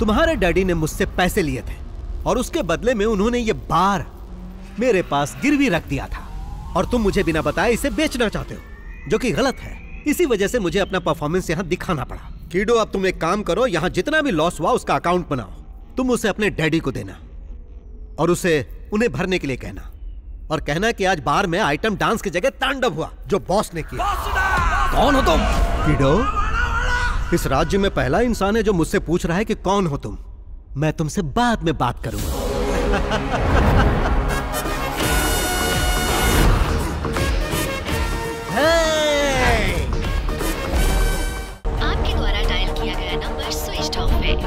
तुम्हारे डैडी ने मुझसे पैसे लिए थे और उसके बदले में उन्होंने ये बार मेरे पास गिरवी रख दिया था और तुम मुझे बिना बताए इसे बेचना चाहते हो, जो कि गलत है। इसी वजह से मुझे अपना परफॉर्मेंस यहाँ दिखाना पड़ा। कीडो, अब तुम एक काम करो, यहाँ जितना भी लॉस हुआ उसका अकाउंट बनाओ, तुम उसे अपने डैडी को देना और उसे उन्हें भरने के लिए कहना और कहना कि आज बार में आइटम डांस की जगह तांडव हुआ जो बॉस ने किया। कौन हो तुम? कीडो, इस राज्य में पहला इंसान है जो मुझसे पूछ रहा है कि कौन हो तुम। मैं तुमसे बाद में बात करूंगा। आपके द्वारा डायल किया गया नंबर स्विच ऑफ है।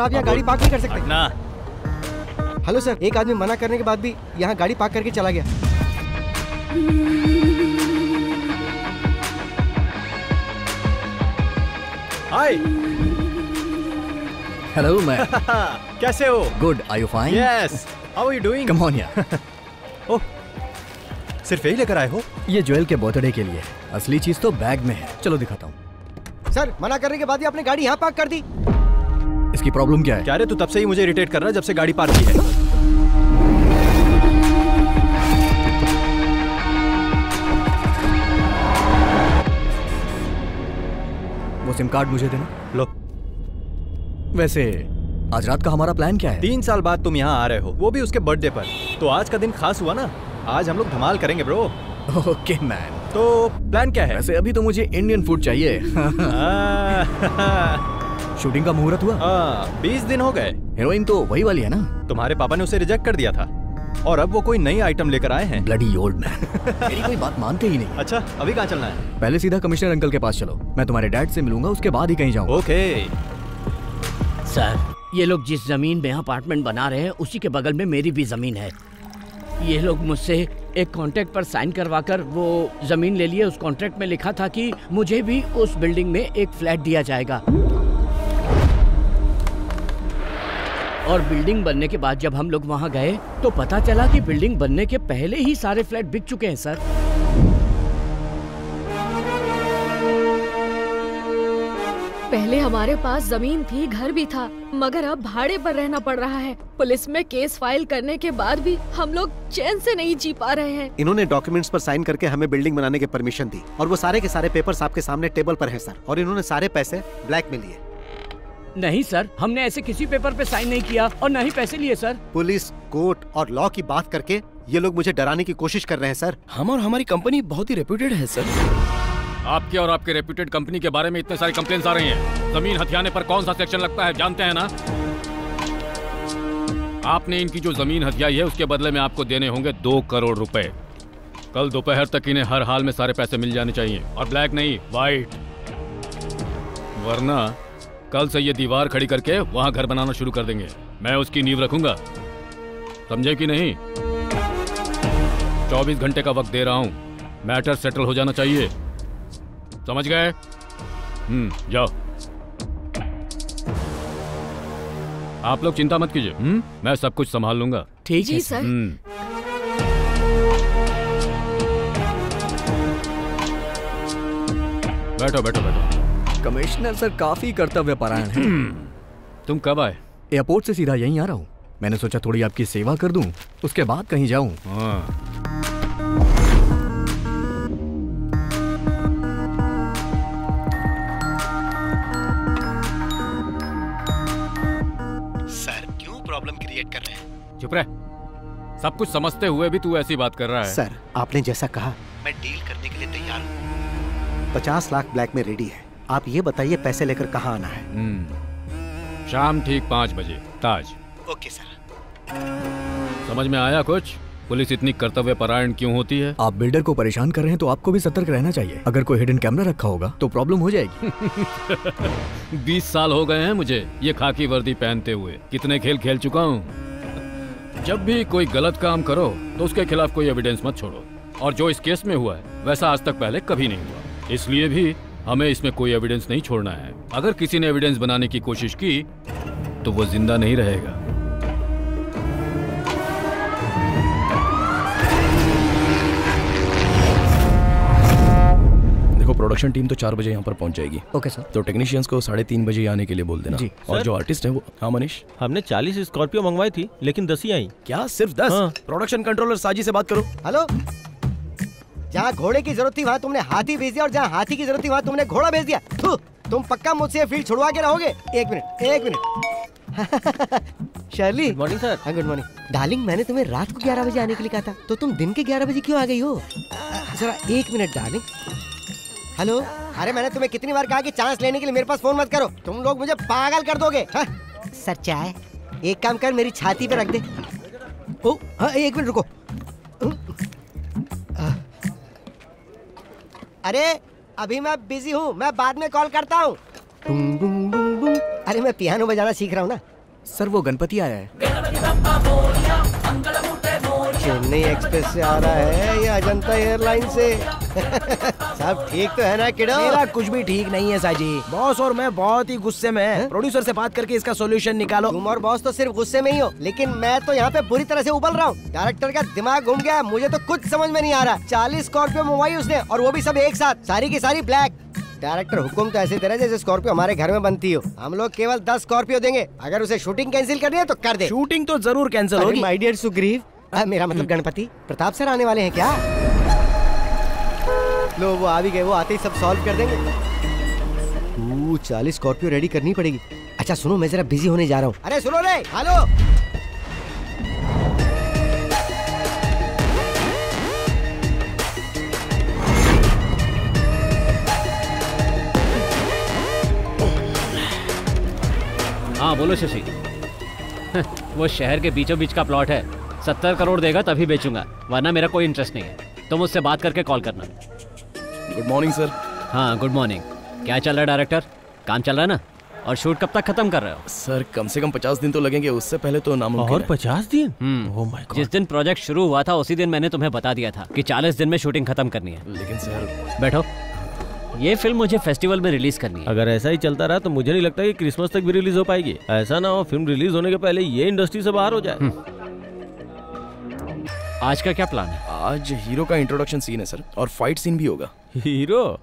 आप यहाँ गाड़ी पार्क नहीं कर सकते ना। हेलो सर, एक आदमी मना करने के बाद भी यहाँ गाड़ी पार्क करके चला गया। हाय, हेलो मैं। कैसे हो? Good, are you fine? Yes, how are you doing? Come on यार। ओह, सिर्फ यही लेकर आए हो? ये जोएल के बर्थडे के लिए, असली चीज तो बैग में है। चलो दिखाता हूँ। सर, मना करने के बाद ही आपने गाड़ी यहाँ पार्क कर दी, इसकी प्रॉब्लम क्या है? क्या रे, तू तब से ही मुझे इरिटेट कर रहा है जब से गाड़ी पार्क की है। वो सिम कार्ड मुझे देना। लो। वैसे आज रात का हमारा प्लान क्या है? 3 साल बाद तुम यहाँ आ रहे हो, वो भी उसके बर्थडे पर, तो आज का दिन खास हुआ ना। आज हम लोग धमाल करेंगे ब्रो। ओके मैन, तो प्लान क्या है? वैसे अभी तो मुझे इंडियन फूड चाहिए। शूटिंग का मुहूर्त हुआ? 20 दिन हो गए। हीरोइन तो वही वाली है ना? तुम्हारे पापा ने उसे रिजेक्ट कर दिया था और अब वो कोई नई आइटम लेकर आए हैं। Bloody old man. मेरी कोई बात मानते ही नहीं। अच्छा, अभी कहाँ चलना है? पहले सीधा कमिश्नर अंकल के पास चलो, मैं तुम्हारे डैड से मिलूंगा, उसके बाद ही कहीं जाऊंगा। ओके। सर, ये लोग जिस जमीन में अपार्टमेंट बना रहे हैं उसी के बगल में मेरी भी जमीन है। ये लोग मुझसे एक कॉन्ट्रैक्ट पर साइन करवा कर वो जमीन ले लिए। उस कॉन्ट्रैक्ट में लिखा था कि मुझे भी उस बिल्डिंग में एक फ्लैट दिया जाएगा और बिल्डिंग बनने के बाद जब हम लोग वहाँ गए तो पता चला कि बिल्डिंग बनने के पहले ही सारे फ्लैट बिक चुके हैं सर। पहले हमारे पास जमीन थी, घर भी था, मगर अब भाड़े पर रहना पड़ रहा है। पुलिस में केस फाइल करने के बाद भी हम लोग चैन से नहीं जी पा रहे हैं। इन्होंने डॉक्यूमेंट्स पर साइन करके हमें बिल्डिंग बनाने की परमिशन दी और वो सारे के सारे पेपर्स आपके सामने टेबल पर हैं सर, और इन्होंने सारे पैसे ब्लैक में लिए। नहीं सर, हमने ऐसे किसी पेपर पे साइन नहीं किया और न ही पैसे लिए सर। पुलिस, कोर्ट और लॉ की बात करके ये लोग मुझे डराने की कोशिश कर रहे हैं सर। हम और हमारी कंपनी बहुत ही रेप्यूटेड है सर। आपके और आपके रेप्यूटेड कंपनी के बारे में इतने सारे कंप्लेंट्स आ रहे हैं। जमीन हथियाने पर कौन सा सेक्शन लगता है जानते हैं ना? आपने इनकी जो जमीन हथियाई है उसके बदले में आपको देने होंगे 2 करोड़ रुपए। कल दोपहर तक इन्हें हर हाल में सारे पैसे मिल जाने चाहिए, और ब्लैक नहीं व्हाइट, वरना कल से ये दीवार खड़ी करके वहां घर बनाना शुरू कर देंगे। मैं उसकी नींव रखूंगा, समझे कि नहीं? 24 घंटे का वक्त दे रहा हूँ, मैटर सेटल हो जाना चाहिए, समझ गए? जाओ, आप लोग चिंता मत कीजिए, मैं सब कुछ संभाल लूंगा। ठीक है सर। बैठो बैठो बैठो। कमिश्नर सर काफी कर्तव्य परायण है। तुम कब आए? एयरपोर्ट से सीधा यहीं आ रहा हूँ, मैंने सोचा थोड़ी आपकी सेवा कर दूं, उसके बाद कहीं जाऊं। सर क्यों प्रॉब्लम क्रिएट कर रहे हैं? चुप रह, सब कुछ समझते हुए भी तू ऐसी बात कर रहा है। सर आपने जैसा कहा मैं डील करने के लिए तैयार हूँ। 50 लाख ब्लैक में रेडी है, आप ये बताइए पैसे लेकर कहाँ आना है? शाम ठीक 5 बजे ताज। Okay sir. समझ में आया कुछ? पुलिस इतनी कर्तव्य परायण क्यों होती है? आप बिल्डर को परेशान कर रहे हैं तो आपको भी सतर्क रहना चाहिए। अगर कोई हिडन कैमरा रखा होगा तो प्रॉब्लम हो जाएगी। 20 साल हो गए हैं मुझे ये खाकी वर्दी पहनते हुए, कितने खेल खेल चुका हूँ। जब भी कोई गलत काम करो तो उसके खिलाफ कोई एविडेंस मत छोड़ो, और जो इस केस में हुआ है वैसा आज तक पहले कभी नहीं हुआ, इसलिए भी हमें इसमें कोई एविडेंस नहीं छोड़ना है। अगर किसी ने एविडेंस बनाने की कोशिश की तो वो जिंदा नहीं रहेगा। देखो प्रोडक्शन टीम तो 4 बजे यहाँ पर पहुँच जाएगी। Okay sir. तो टेक्नीशियंस को 3:30 बजे आने के लिए बोल देना। और जो आर्टिस्ट है वो। हाँ मनीष, हमने 40 स्कॉर्पियो मंगवाई थी लेकिन 10 ही आई। क्या सिर्फ 10? हाँ। प्रोडक्शन कंट्रोलर साजी से बात करो। हेलो, जहाँ घोड़े की जरूरत थी वहाँ तुमने हाथी भेज दिया, और जहाँ हाथी की जरूरत थी वहाँ तुमने घोड़ा भेज दिया। तुम पक्का मुझसे फील्ड छुड़वा के रहोगे? एक minute. Shirley, good morning sir. हाँ गुड मॉर्निंग डार्लिंग, मैंने तुम्हें रात को 11 बजे आने के लिए कहा था, तो तुम दिन के 11 बजे क्यों आ गई हो? जरा एक मिनट डार्लिंग। हेलो, अरे मैंने तुम्हें कितनी बार कहा कि चांस लेने के लिए मेरे पास फोन मत करो, तुम लोग मुझे पागल कर दोगे। हाँ? सर चाय एक काम कर, मेरी छाती पे रख दे। ओ हाँ, एक मिनट रुको। अरे अभी मैं बिजी हूँ, मैं बाद में कॉल करता हूँ। अरे मैं पियानो बजाना सीख रहा हूँ ना सर। वो गणपति आया है, चेन्नई एक्सप्रेस से आ रहा है या अजंता एयरलाइन से? सब ठीक तो है ना किडो? मेरा कुछ भी ठीक नहीं है साजी। बॉस और मैं बहुत ही गुस्से में हैं। प्रोड्यूसर से बात करके इसका सॉल्यूशन निकालो। तुम और बॉस तो सिर्फ गुस्से में ही हो, लेकिन मैं तो यहाँ पे बुरी तरह से उबल रहा हूँ। डायरेक्टर का दिमाग घूम गया है, मुझे तो कुछ समझ में नहीं आ रहा। 40 स्कॉर्पियो मंगवाई उसने, और वो भी सब एक साथ, सारी की सारी ब्लैक। डायरेक्टर हुकुम तो ऐसे दे रहे जैसे स्कॉर्पियो हमारे घर में बनती हो। हम लोग केवल 10 स्कॉर्पियो देंगे, अगर उसे शूटिंग कैंसिल करनी है तो कर दे। शूटिंग तो जरूर कैंसिल होगी। माय डियर सुग्रीव, मेरा मतलब गणपति प्रताप सर आने वाले हैं क्या? लो वो आ भी गए, वो आते ही सब सॉल्व कर देंगे। 40 स्कॉर्पियो रेडी करनी पड़ेगी। अच्छा सुनो, मैं जरा बिजी होने जा रहा हूँ। अरे सुनो रे, हेलो हाँ बोलो शशि। वो शहर के बीचों बीच का प्लॉट है, 70 करोड़ देगा तभी बेचूंगा, वरना मेरा कोई इंटरेस्ट नहीं है। तुम उससे बात करके कॉल करना। Good morning sir. हाँ गुड मॉर्निंग। क्या चल रहा है डायरेक्टर, काम चल रहा है ना? और शूट कब तक खत्म कर रहे हो? सर कम से कम 50 दिन तो लगेंगे, उससे पहले तो नामुमकिन। और 50 दिन? Oh my god. जिस दिन प्रोजेक्ट शुरू हुआ था उसी दिन मैंने तुम्हें बता दिया था कि 40 दिन में शूटिंग खत्म करनी है। लेकिन सर बैठो, ये फिल्म मुझे फेस्टिवल में रिलीज करनी है। अगर ऐसा ही चलता रहा तो मुझे नहीं लगता कि क्रिसमस तक भी रिलीज हो पाएगी। ऐसा ना हो फिल्म रिलीज होने के पहले ये इंडस्ट्री से बाहर हो जाए। आज का क्या प्लान है? आज हीरो का इंट्रोडक्शन सीन है सर, और फाइट सीन भी होगा। हीरो?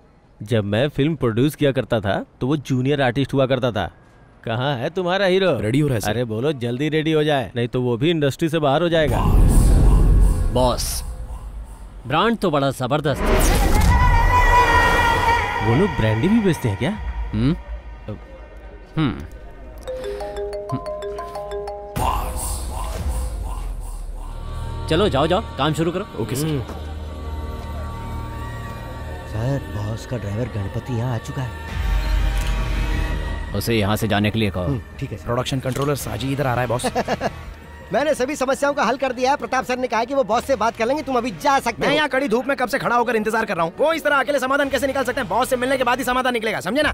जब मैं फिल्म प्रोड्यूस किया करता था तो वो जूनियर आर्टिस्ट हुआ करता था। कहाँ है तुम्हारा हीरो? रेडी हो रहा है सर। अरे बोलो जल्दी रेडी हो जाए, नहीं तो वो भी इंडस्ट्री से बाहर हो जाएगा। बॉस ब्रांड तो बड़ा जबरदस्त है। वो लोग ब्रांडी भी बेचते हैं क्या? चलो जाओ काम शुरू करो। ओके सर, बॉस का ड्राइवर गणपति यहाँ आ चुका है, उसे यहाँ से जाने के लिए कहो। ठीक है। प्रोडक्शन कंट्रोलर साजी इधर आ रहा है बॉस। मैंने सभी समस्याओं का हल कर दिया है। प्रताप सर ने कहा कि वो बॉस से बात कर लेंगे, तुम अभी जा सकते हो। मैं यहाँ कड़ी धूप में कब से खड़ा होकर इंतजार कर रहा हूँ। वो इस तरह अकेले समाधान कैसे निकाल सकते हैं? बॉस से मिलने के बाद ही समाधान निकलेगा, समझे ना।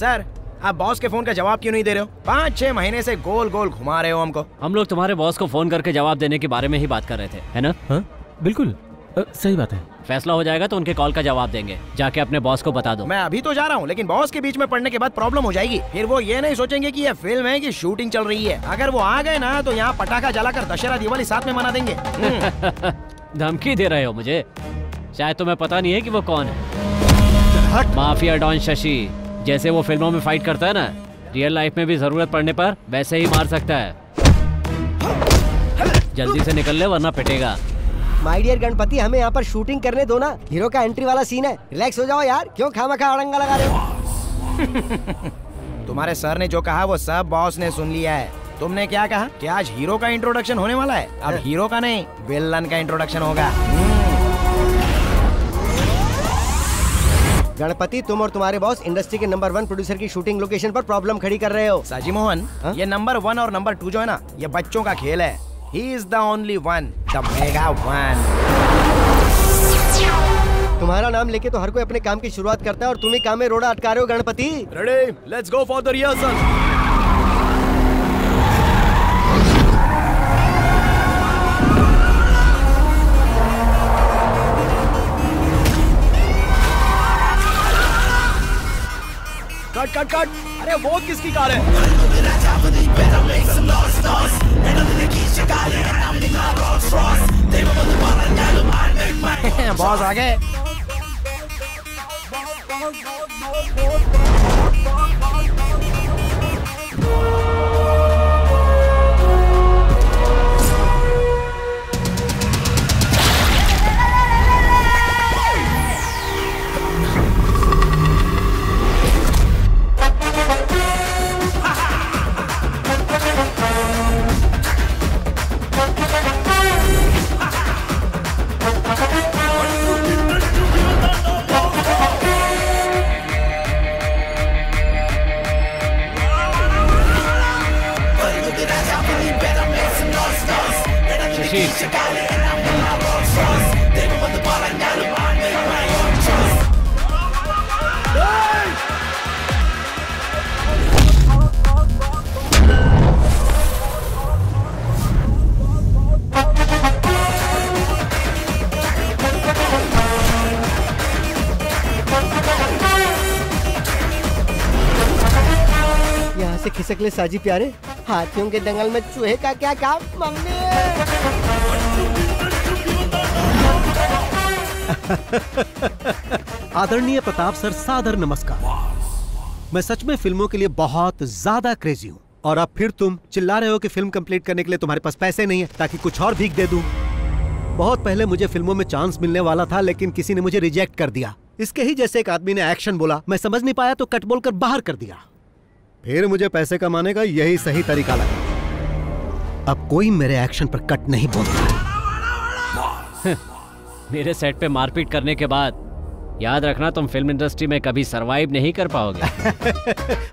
सर आप बॉस के फोन का जवाब क्यों नहीं दे रहे हो? 5-6 महीने से गोल गोल घुमा रहे हो हमको। हम लोग तुम्हारे बॉस को फोन करके जवाब देने के बारे में ही बात कर रहे थे, है ना? हाँ बिल्कुल सही बात है। फैसला हो जाएगा तो उनके कॉल का जवाब देंगे। जाके अपने बॉस को बता दो। मैं अभी तो जा रहा हूँ, लेकिन बॉस के बीच में पढ़ने के बाद प्रॉब्लम हो जाएगी। फिर वो ये नहीं सोचेंगे कि ये फिल्म है कि शूटिंग चल रही है। अगर वो आ गए ना तो यहाँ पटाखा जलाकर दशहरा दिवाली साथ में मना देंगे। धमकी दे रहे हो मुझे? शायद तुम्हें पता नहीं है कि वो कौन है। माफिया डॉन शशि, जैसे वो फिल्मों में फाइट करता है ना, रियल लाइफ में भी जरूरत पड़ने पर वैसे ही मार सकता है। जल्दी से निकल ले वरना पिटेगा। माय डियर गणपति, हमें यहाँ पर शूटिंग करने दो ना, हीरो का एंट्री वाला सीन है। रिलैक्स हो जाओ यार, क्यों खामखा अड़ंगा लगा रहे हो? तुम्हारे सर ने जो कहा वो सब बॉस ने सुन लिया है। तुमने क्या कहा कि आज हीरो का इंट्रोडक्शन होने वाला है? अब हीरो का नहीं, विलन का इंट्रोडक्शन होगा। गणपति, तुम और तुम्हारे बॉस इंडस्ट्री के नंबर 1 प्रोड्यूसर की शूटिंग लोकेशन पर प्रॉब्लम खड़ी कर रहे हो। साजी मोहन, ये नंबर 1 और नंबर 2 जो है ना, ये बच्चों का खेल है। He is the only one, the mega one. तुम्हारा नाम लेके तो हर कोई अपने काम की शुरुआत करता है और तुम ही काम में रोड़ा अटका रहे हो Ganpati. Ready? Let's go for the rehearsal. Cut cut cut. अरे वो किसकी कार है? बॉस आ गए। खिसकले साजी प्यारे, हाथियों के दंगल में चूहे का क्या काम मम्मी। आदरणीय प्रताप सर, सादर नमस्कार। मैं सच में फिल्मों के लिए बहुत ज्यादा क्रेजी हूँ, और अब फिर तुम चिल्ला रहे हो कि फिल्म कंप्लीट करने के लिए तुम्हारे पास पैसे नहीं है, ताकि कुछ और भीख दे दूं। बहुत पहले मुझे फिल्मों में चांस मिलने वाला था, लेकिन किसी ने मुझे रिजेक्ट कर दिया। इसके ही जैसे एक आदमी ने एक्शन बोला, मैं समझ नहीं पाया तो कट बोल कर बाहर कर दिया। फिर मुझे पैसे कमाने का यही सही तरीका लगा। अब कोई मेरे एक्शन पर कट नहीं बोलता। मेरे सेट पे मारपीट करने के बाद याद रखना, तुम फिल्म इंडस्ट्री में कभी सरवाइव नहीं कर पाओगे।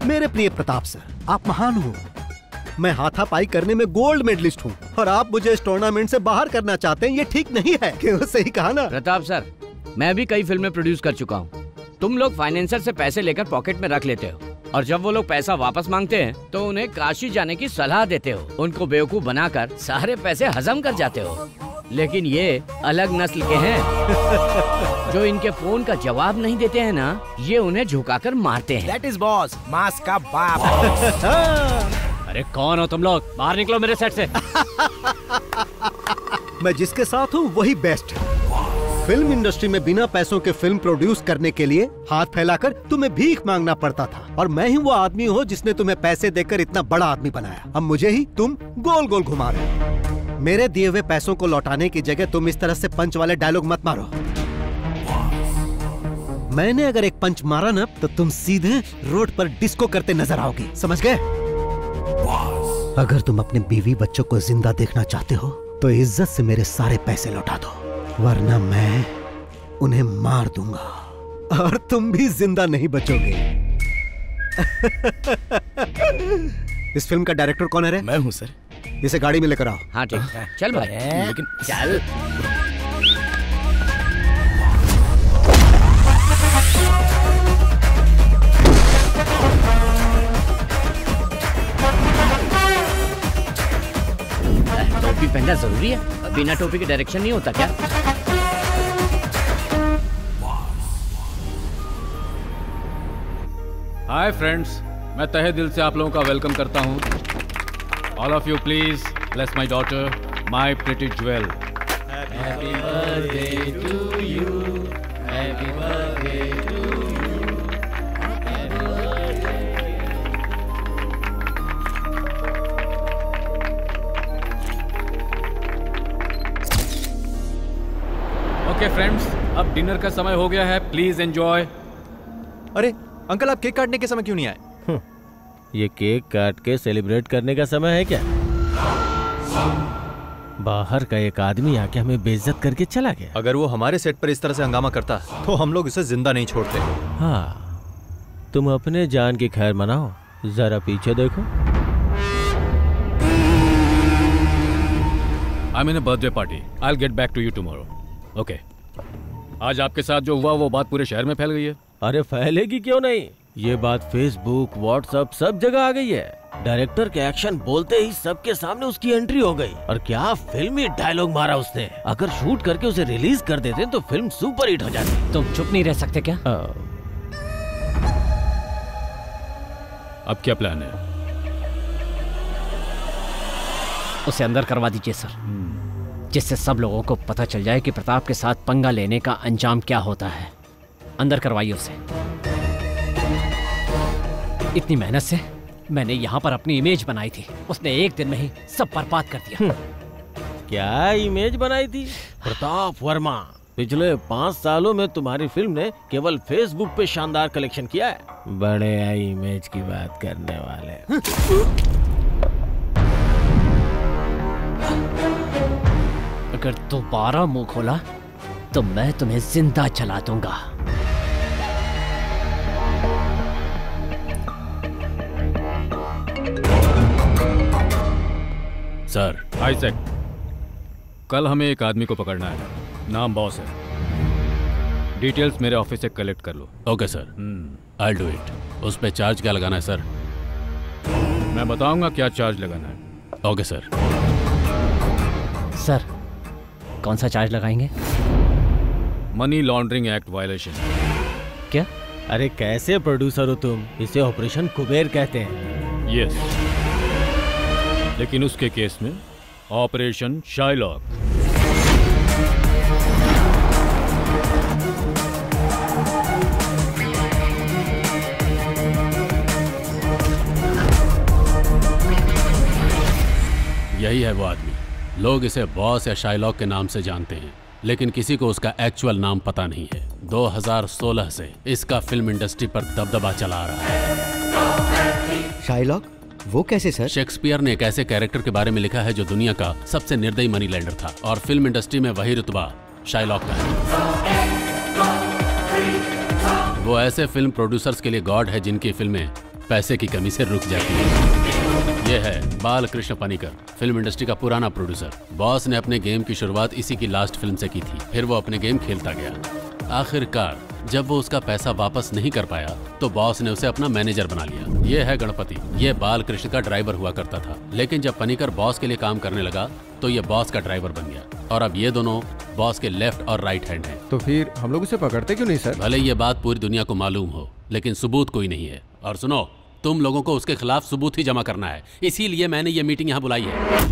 मेरे प्रिय प्रताप सर, आप महान हो। मैं हाथापाई करने में गोल्ड मेडलिस्ट हूँ, और आप मुझे इस टूर्नामेंट से बाहर करना चाहते हैं। ये ठीक नहीं है। क्यों, सही कहा ना प्रताप सर। मैं भी कई फिल्में प्रोड्यूस कर चुका हूँ। तुम लोग फाइनेंसर से पैसे लेकर पॉकेट में रख लेते हो, और जब वो लोग पैसा वापस मांगते हैं तो उन्हें काशी जाने की सलाह देते हो। उनको बेवकूफ बनाकर सारे पैसे हजम कर जाते हो। लेकिन ये अलग नस्ल के हैं। जो इनके फोन का जवाब नहीं देते हैं ना, ये उन्हें झुकाकर मारते हैं। That is boss, मास का बाप। अरे कौन हो तुम लोग? बाहर निकलो मेरे सेट से। मैं जिसके साथ हूँ वही बेस्ट है। फिल्म इंडस्ट्री में बिना पैसों के फिल्म प्रोड्यूस करने के लिए हाथ फैलाकर तुम्हें भीख मांगना पड़ता था, और मैं ही वो आदमी हूँ जिसने तुम्हें पैसे देकर इतना बड़ा आदमी बनाया। अब मुझे ही तुम गोल गोल घुमा रहे हो। मेरे दिए हुए पैसों को लौटाने की जगह तुम इस तरह से पंच वाले डायलॉग मत मारो। मैंने अगर एक पंच मारा ना तो तुम सीधे रोड पर डिस्को करते नजर आओगे, समझ गए? अगर तुम अपने बीवी बच्चों को जिंदा देखना चाहते हो तो इज्जत से मेरे सारे पैसे लौटा दो, वरना मैं उन्हें मार दूंगा और तुम भी जिंदा नहीं बचोगे। इस फिल्म का डायरेक्टर कौन है? मैं हूँ सर। इसे गाड़ी में लेकर आओ। हाँ ठीक है, चल भाई। लेकिन चल। टोपी पहनना जरूरी है, बिना टोपी के डायरेक्शन नहीं होता क्या? हाय फ्रेंड्स, मैं तहे दिल से आप लोगों का वेलकम करता हूँ। All of you please bless my daughter, my pretty jewel. Happy birthday to you, happy birthday to you, happy birthday. Okay friends, अब डिनर का समय हो गया है, प्लीज एंजॉय। अरे अंकल, आप केक काटने के समय क्यों नहीं आए? ये केक काट के सेलिब्रेट करने का समय है क्या? बाहर का एक आदमी आके हमें बेइज्जत करके चला गया। अगर वो हमारे सेट पर इस तरह से हंगामा करता तो हम लोग इसे जिंदा नहीं छोड़ते। हाँ, तुम अपने जान की खैर मनाओ, जरा पीछे देखो। I'm in a birthday party. I'll get back to you tomorrow. Okay. आज आपके साथ जो हुआ वो बात पूरे शहर में फैल गई है। अरे फैलेगी क्यों नहीं, ये बात फेसबुक, व्हाट्सएप सब जगह आ गई है। डायरेक्टर के एक्शन बोलते ही सबके सामने उसकी एंट्री हो गई। और क्या फिल्मी डायलॉग मारा उसने। अगर शूट करके उसे रिलीज कर देते तो फिल्म सुपर हिट हो जाती। तुम चुप नहीं रह सकते क्या? अब क्या प्लान है? उसे अंदर करवा दीजिए सर, जिससे सब लोगों को पता चल जाए कि प्रताप के साथ पंगा लेने का अंजाम क्या होता है। अंदर करवाइए उसे। इतनी मेहनत से मैंने यहाँ पर अपनी इमेज बनाई थी, उसने एक दिन में ही सब बर्बाद कर दिया। क्या इमेज बनाई थी? प्रताप वर्मा, पिछले 5 सालों में तुम्हारी फिल्म ने केवल फेसबुक पे शानदार कलेक्शन किया है। बड़े आई इमेज की बात करने वाले। अगर दोबारा मुंह खोला तो मैं तुम्हें जिंदा जला दूंगा। सर आइज़ैक, कल हमें एक आदमी को पकड़ना है, नाम बॉस है। डिटेल्स मेरे ऑफिस से कलेक्ट कर लो। Okay sir, I will do it. उस पे चार्ज क्या लगाना है सर? मैं बताऊंगा क्या चार्ज लगाना है। Okay sir. सर कौन सा चार्ज लगाएंगे? Money laundering act violation. क्या? अरे कैसे प्रोड्यूसर हो तुम, इसे ऑपरेशन कुबेर कहते हैं। यस, लेकिन उसके केस में ऑपरेशन शाइलॉक। यही है वो आदमी। लोग इसे बॉस या शाइलॉक के नाम से जानते हैं, लेकिन किसी को उसका एक्चुअल नाम पता नहीं है। 2016 से इसका फिल्म इंडस्ट्री पर दबदबा चला आ रहा है। शाइलॉक वो कैसे सर? शेक्सपियर ने एक ऐसे कैरेक्टर के बारे में लिखा है जो दुनिया का सबसे निर्दयी मनी लैंडर था, और फिल्म इंडस्ट्री में वही रुतबा शाइलॉक का है। वो ऐसे फिल्म प्रोड्यूसर्स के लिए गॉड है जिनकी फिल्में पैसे की कमी से रुक जाती हैं। यह है बाल कृष्ण पनीकर, फिल्म इंडस्ट्री का पुराना प्रोड्यूसर। बॉस ने अपने गेम की शुरुआत इसी की लास्ट फिल्म से की थी, फिर वो अपने गेम खेलता गया। आखिरकार जब वो उसका पैसा वापस नहीं कर पाया तो बॉस ने उसे अपना मैनेजर बना लिया। ये है गणपति, ये बाल कृष्ण का ड्राइवर हुआ करता था, लेकिन जब पनीकर बॉस के लिए काम करने लगा तो ये बॉस का ड्राइवर बन गया, और अब ये दोनों बॉस के लेफ्ट और राइट हैंड हैं। तो फिर हम लोग उसे पकड़ते क्यों नहीं सर? भले ये बात पूरी दुनिया को मालूम हो, लेकिन सबूत कोई नहीं है। और सुनो, तुम लोगों को उसके खिलाफ सबूत ही जमा करना है, इसीलिए मैंने ये मीटिंग यहाँ बुलाई है।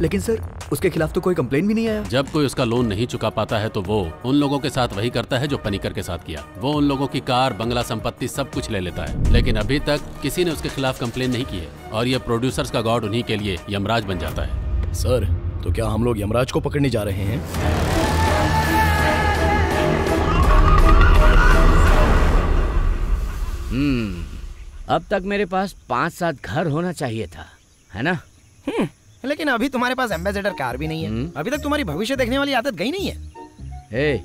लेकिन सर उसके खिलाफ तो कोई कंप्लेंट भी नहीं आया। जब कोई उसका लोन नहीं चुका पाता है तो वो उन लोगों के साथ वही करता है जो पनीकर के साथ किया। वो उन लोगों की कार, बंगला, संपत्ति सब कुछ ले लेता है, लेकिन अभी तक किसी ने उसके खिलाफ कंप्लेंट नहीं की है। और ये प्रोड्यूसर्स का गॉड उन्हीं के लिए यमराज बन जाता है। सर तो क्या हम लोग यमराज को पकड़ने जा रहे हैं? अब तक मेरे पास 5-7 घर होना चाहिए था, है ना? लेकिन अभी तुम्हारे पास एम्बेसडर कार भी नहीं है, अभी तक तुम्हारी भविष्य देखने वाली आदत गई नहीं है। ए,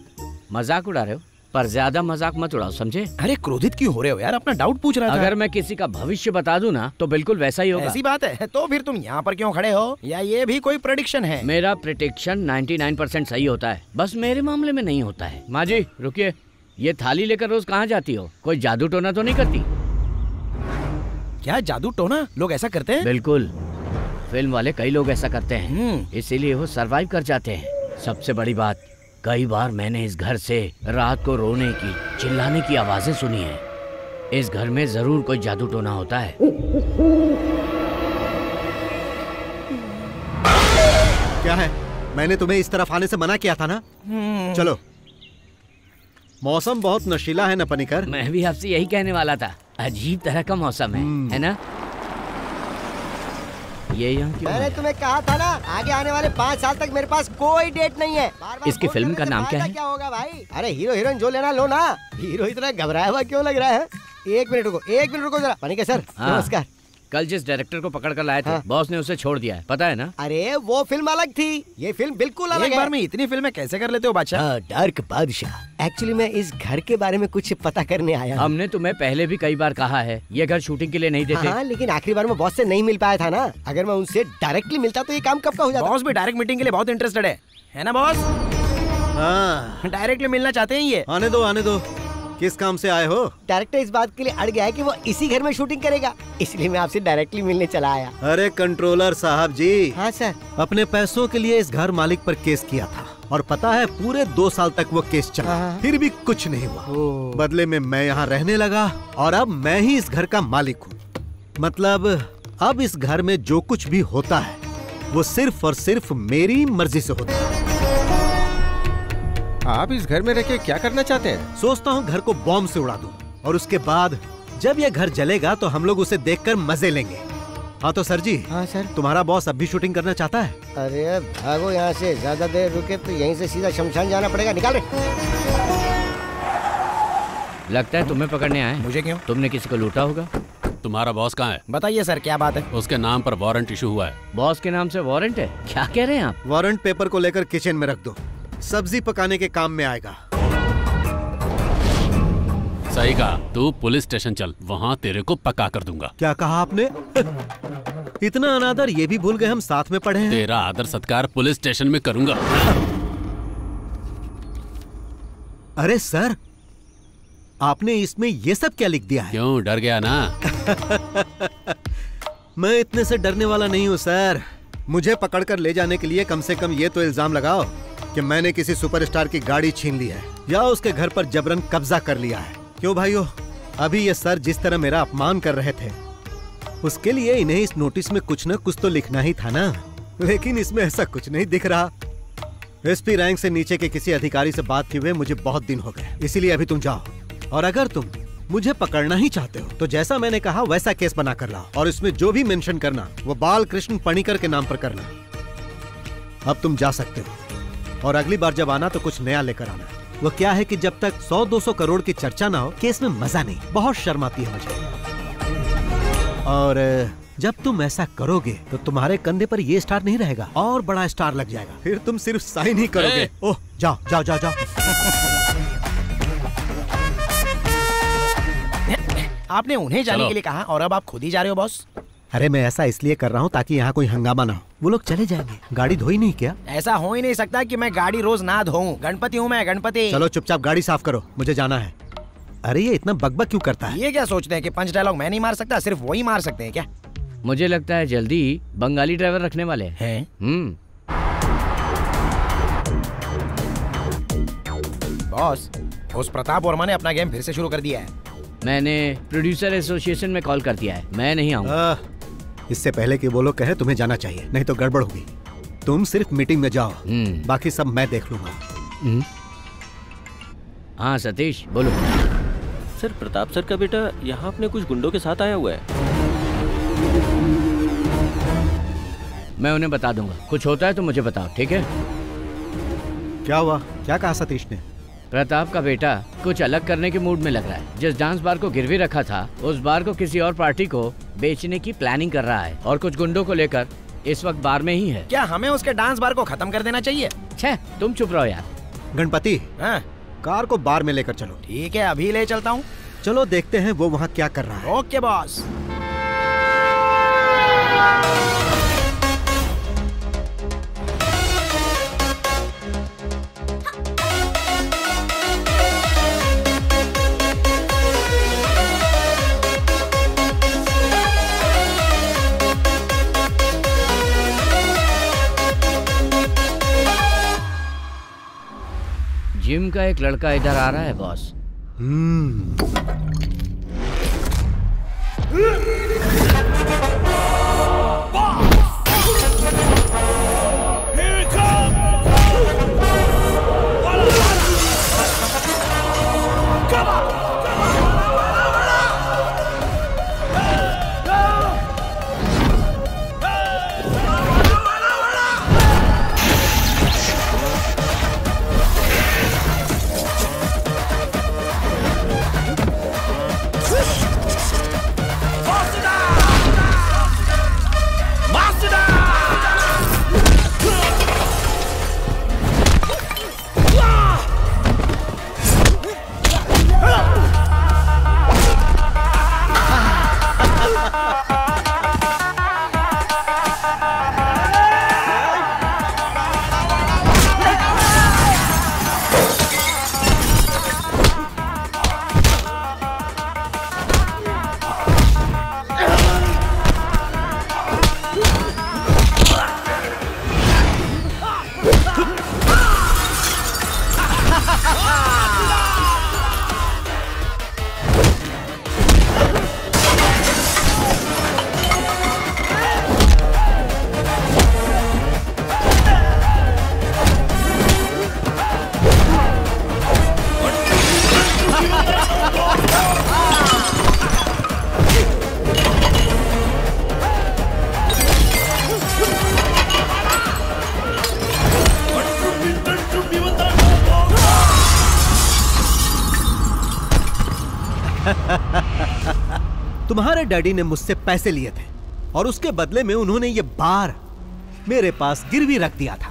मजाक उड़ा रहे हो, पर ज्यादा मजाक मत उड़ाओ, समझे? अरे क्रोधित क्यों हो रहे हो यार, अपना डाउट पूछ रहा था। अगर मैं किसी का भविष्य बता दूं ना तो बिल्कुल वैसा ही होगा। ऐसी बात है तो फिर तुम यहाँ पर क्यों खड़े हो? या ये भी कोई प्रेडिक्शन है? मेरा प्रेडिक्शन 99% सही होता है, बस मेरे मामले में नहीं होता है। माँ जी रुकिए, ये थाली लेकर रोज कहाँ जाती हो? कोई जादू टोना तो नहीं करती? क्या जादू टोना? लोग ऐसा करते हैं? बिल्कुल, फिल्म वाले कई लोग ऐसा करते हैं, इसीलिए वो सरवाइव कर जाते हैं। सबसे बड़ी बात, कई बार मैंने इस घर से रात को रोने की, चिल्लाने की आवाजें सुनी है। इस घर में जरूर कोई जादू टोना होता है। क्या है, मैंने तुम्हें इस तरफ आने से मना किया था ना। चलो, मौसम बहुत नशीला है ना पनिकर? मैं भी आपसे यही कहने वाला था, अजीब तरह का मौसम है ना? ये यहाँ क्यों? मैंने तुम्हें कहा था ना, आगे आने वाले 5 साल तक मेरे पास कोई डेट नहीं है। इसकी फिल्म का नाम क्या है? क्या होगा भाई? अरे हीरो हीरोइन जो लेना लो ना। हीरो इतना घबराया हुआ क्यों लग रहा है? एक मिनट रुको जरा। पनिकर सर नमस्कार। कल जिस डायरेक्टर को पकड़ कर लाया था, बॉस ने उसे छोड़ दिया है, पता है ना? अरे वो फिल्म अलग थी, ये फिल्म बिल्कुल अलग है। एक बार में इतनी फिल्में कैसे कर लेते हो बादशाह? डार्क बादशाह। एक्चुअली मैं इस घर के बारे में कुछ पता करने आया। हमने तुम्हें पहले भी कई बार कहा है, ये घर शूटिंग के लिए नहीं देते। हाँ, लेकिन आखिरी बार मैं बॉस से नहीं मिल पाया था ना। अगर मैं उनसे डायरेक्टली मिलता तो ये काम कब का हो जाता। बॉस भी डायरेक्ट मीटिंग के लिए बहुत इंटरेस्टेड है ना बॉस? हाँ, डायरेक्टली मिलना चाहते हैं ये। आने दो, आने दो। किस काम से आए हो? डायरेक्टर इस बात के लिए अड़ गया है कि वो इसी घर में शूटिंग करेगा, इसलिए मैं आपसे डायरेक्टली मिलने चला आया। अरे कंट्रोलर साहब जी। हाँ सर। अपने पैसों के लिए इस घर मालिक पर केस किया था, और पता है पूरे 2 साल तक वो केस चला, फिर भी कुछ नहीं हुआ। बदले में मैं यहाँ रहने लगा, और अब मैं ही इस घर का मालिक हूँ। मतलब अब इस घर में जो कुछ भी होता है वो सिर्फ और सिर्फ मेरी मर्जी से होता है। आप इस घर में रह के क्या करना चाहते हैं? सोचता हूँ घर को बॉम्ब से उड़ा दूं, और उसके बाद जब यह घर जलेगा तो हम लोग उसे देखकर मजे लेंगे। हाँ तो सर जी। हाँ सर। तुम्हारा बॉस अब भी शूटिंग करना चाहता है? अरे भागो यहाँ से, ज्यादा देर रुके तो यहीं से सीधा शमशान जाना पड़ेगा। निकाले। लगता है तुम्हें पकड़ने आए। मुझे क्यों? तुमने किसी को लूटा होगा। तुम्हारा बॉस कहाँ है? बताइए सर, क्या बात है? उसके नाम पर वारंट इशू हुआ है। बॉस के नाम से वारंट है? क्या कह रहे हैं आप? वारंट पेपर को लेकर किचन में रख दो, सब्जी पकाने के काम में आएगा। सही कहा। तू पुलिस स्टेशन चल, वहाँ तेरे को पका कर दूंगा। क्या कहा आपने? इतना अनादर ये भी भूल गए हम साथ में पढ़े हैं। तेरा आदर सत्कार पुलिस स्टेशन में करूंगा। अरे सर, आपने इसमें ये सब क्या लिख दिया है? क्यों डर गया ना? मैं इतने से डरने वाला नहीं हूँ सर। मुझे पकड़कर ले जाने के लिए कम से कम ये तो इल्जाम लगाओ कि मैंने किसी सुपरस्टार की गाड़ी छीन ली है, या उसके घर पर जबरन कब्जा कर लिया है। क्यों भाइयों, अभी ये सर जिस तरह मेरा अपमान कर रहे थे, उसके लिए इन्हें इस नोटिस में कुछ न कुछ तो लिखना ही था ना। लेकिन इसमें ऐसा कुछ नहीं दिख रहा। एसपी रैंक से नीचे के किसी अधिकारी से बात किए हुए मुझे बहुत दिन हो गए, इसीलिए अभी तुम जाओ। और अगर तुम मुझे पकड़ना ही चाहते हो तो जैसा मैंने कहा वैसा केस बना कर लाओ, और इसमें जो भी मेंशन करना वो बाल कृष्ण पणिकर के नाम पर करना। अब तुम जा सकते हो, और अगली बार जब आना तो कुछ नया लेकर आना। वो क्या है कि जब तक 100-200 करोड़ की चर्चा ना हो, केस में मजा नहीं। बहुत शर्म आती है मुझे। और जब तुम ऐसा करोगे तो तुम्हारे कंधे पर ये स्टार नहीं रहेगा, और बड़ा स्टार लग जाएगा। फिर तुम सिर्फ साइन ही करोगे। ओह जाओ जाओ जाओ जाओ। आपने उन्हें जाने के लिए कहा और अब आप खुद ही जा रहे हो बॉस? अरे मैं ऐसा इसलिए कर रहा हूँ ताकि यहाँ कोई हंगामा ना हो। वो लोग चले जाएंगे। गाड़ी धोई नहीं क्या? ऐसा हो ही नहीं सकता कि मैं गाड़ी रोज ना धोऊं। गणपति हूँ मैं, गणपति। चलो चुपचाप गाड़ी साफ करो, मुझे जाना है। अरे ये इतना बकबक क्यों करता है? ये क्या सोचते हैं कि 5 डायलॉग मैं नहीं मार सकता, सिर्फ वही मार सकते हैं क्या? मुझे लगता है जल्दी बंगाली ड्राइवर रखने वाले हैं। बॉस, उस प्रताप वर्मा ने अपना गेम फिर से शुरू कर दिया है। मैंने प्रोड्यूसर एसोसिएशन में कॉल कर दिया है, मैं नहीं आऊंगा। इससे पहले कि वो लोग कहे तुम्हें जाना चाहिए, नहीं तो गड़बड़ होगी। तुम सिर्फ मीटिंग में जाओ, बाकी सब मैं देख लूंगा। हाँ सतीश बोलो। सर, प्रताप सर का बेटा यहाँ अपने कुछ गुंडों के साथ आया हुआ है। मैं उन्हें बता दूंगा, कुछ होता है तो मुझे बताओ, ठीक है? क्या हुआ, क्या कहा सतीश ने? प्रताप का बेटा कुछ अलग करने के मूड में लग रहा है। जिस डांस बार को गिरवी रखा था, उस बार को किसी और पार्टी को बेचने की प्लानिंग कर रहा है, और कुछ गुंडों को लेकर इस वक्त बार में ही है। क्या हमें उसके डांस बार को खत्म कर देना चाहिए? छे, तुम चुप रहो यार। गणपति कार को बार में लेकर चलो। ठीक है, अभी ले चलता हूँ। चलो देखते हैं वो वहाँ क्या कर रहा है। Okay boss. जिम का एक लड़का इधर आ रहा है बॉस। तुम्हारे डैडी ने मुझसे पैसे लिए थे और उसके बदले में उन्होंने ये बार मेरे पास गिरवी रख दिया था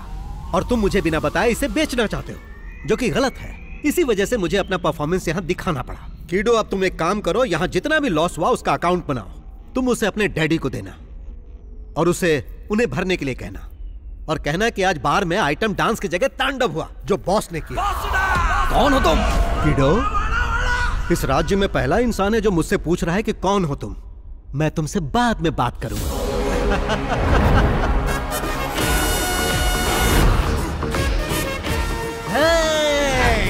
और तुम मुझे बिना बताए इसे बेचना चाहते हो, जो कि गलत है। इसी वजह से मुझे अपना परफॉर्मेंस यहाँ दिखाना पड़ा। कीडो, अब तुम एक काम करो, यहाँ जितना भी लॉस हुआ उसका अकाउंट बनाओ। तुम उसे अपने डैडी को देना और उसे उन्हें भरने के लिए कहना और कहना कि आज बार में आइटम डांस की जगह तांडव हुआ जो बॉस ने किया। कौन हो तुम? कीडो इस राज्य में पहला इंसान है जो मुझसे पूछ रहा है कि कौन हो तुम। मैं तुमसे बाद में बात करूंगा। hey!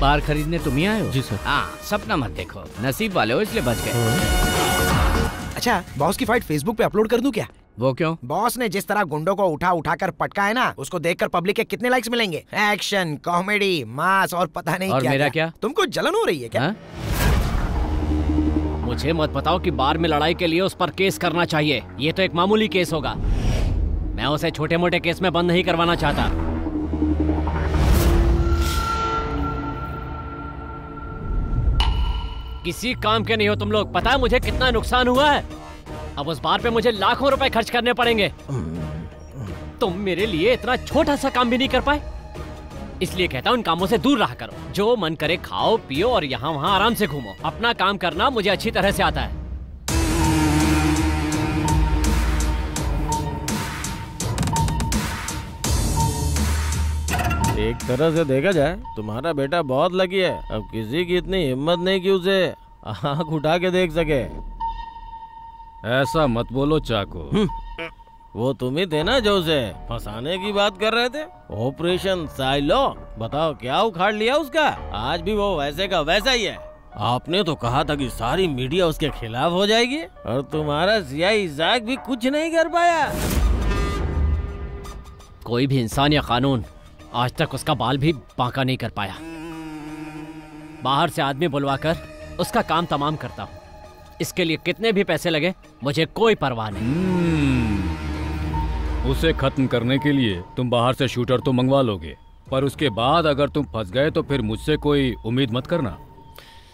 बार खरीदने तुम ही आए हो? जी सर। हाँ, सपना मत देखो, नसीब वाले हो इसलिए बच गए। अच्छा, बॉस की फाइट फेसबुक पे अपलोड कर दूं क्या? वो क्यों? बॉस ने जिस तरह गुंडों को उठा उठा कर पटका है ना, उसको देखकर पब्लिक के कितने लाइक्स मिलेंगे? एक्शन, कॉमेडी, मास और पता नहीं और क्या, मेरा क्या? तुमको जलन हो रही है क्या? हा? मुझे मत बताओ कि बार में लड़ाई के लिए उस पर केस करना चाहिए। ये तो एक मामूली केस होगा। मैं उसे छोटे मोटे केस में बंद नहीं करवाना चाहता। किसी काम के नहीं हो तुम लोग। पता है मुझे कितना नुकसान हुआ है? अब उस बार पे मुझे लाखों रुपए खर्च करने पड़ेंगे। तुम मेरे लिए इतना छोटा सा काम भी नहीं कर पाए, इसलिए कहता हूँ इन कामों से दूर रहा करो। जो मन करे खाओ पियो और यहाँ वहाँ आराम से घूमो। अपना काम करना मुझे अच्छी तरह से आता है। एक तरह से देखा जाए तुम्हारा बेटा बहुत लकी है। अब किसी की इतनी हिम्मत नहीं कि उसे आँख उठा के देख सके। ऐसा मत बोलो चाको, वो तुम ही थे ना जो उसे फंसाने की बात कर रहे थे। ऑपरेशन शाइलॉक, बताओ क्या उखाड़ लिया उसका। आज भी वो वैसे का वैसा ही है। आपने तो कहा था कि सारी मीडिया उसके खिलाफ हो जाएगी और तुम्हारा सियाई जाग भी कुछ नहीं कर पाया। कोई भी इंसान या कानून आज तक उसका बाल भी बांका नहीं कर पाया। बाहर से आदमी बुलवाकर उसका काम तमाम करता हूँ। इसके लिए कितने भी पैसे लगे मुझे कोई परवाह नहीं। उसे खत्म करने के लिए तुम बाहर से शूटर तो मंगवा लोगे, पर उसके बाद अगर तुम फंस गए तो फिर मुझसे कोई उम्मीद मत करना।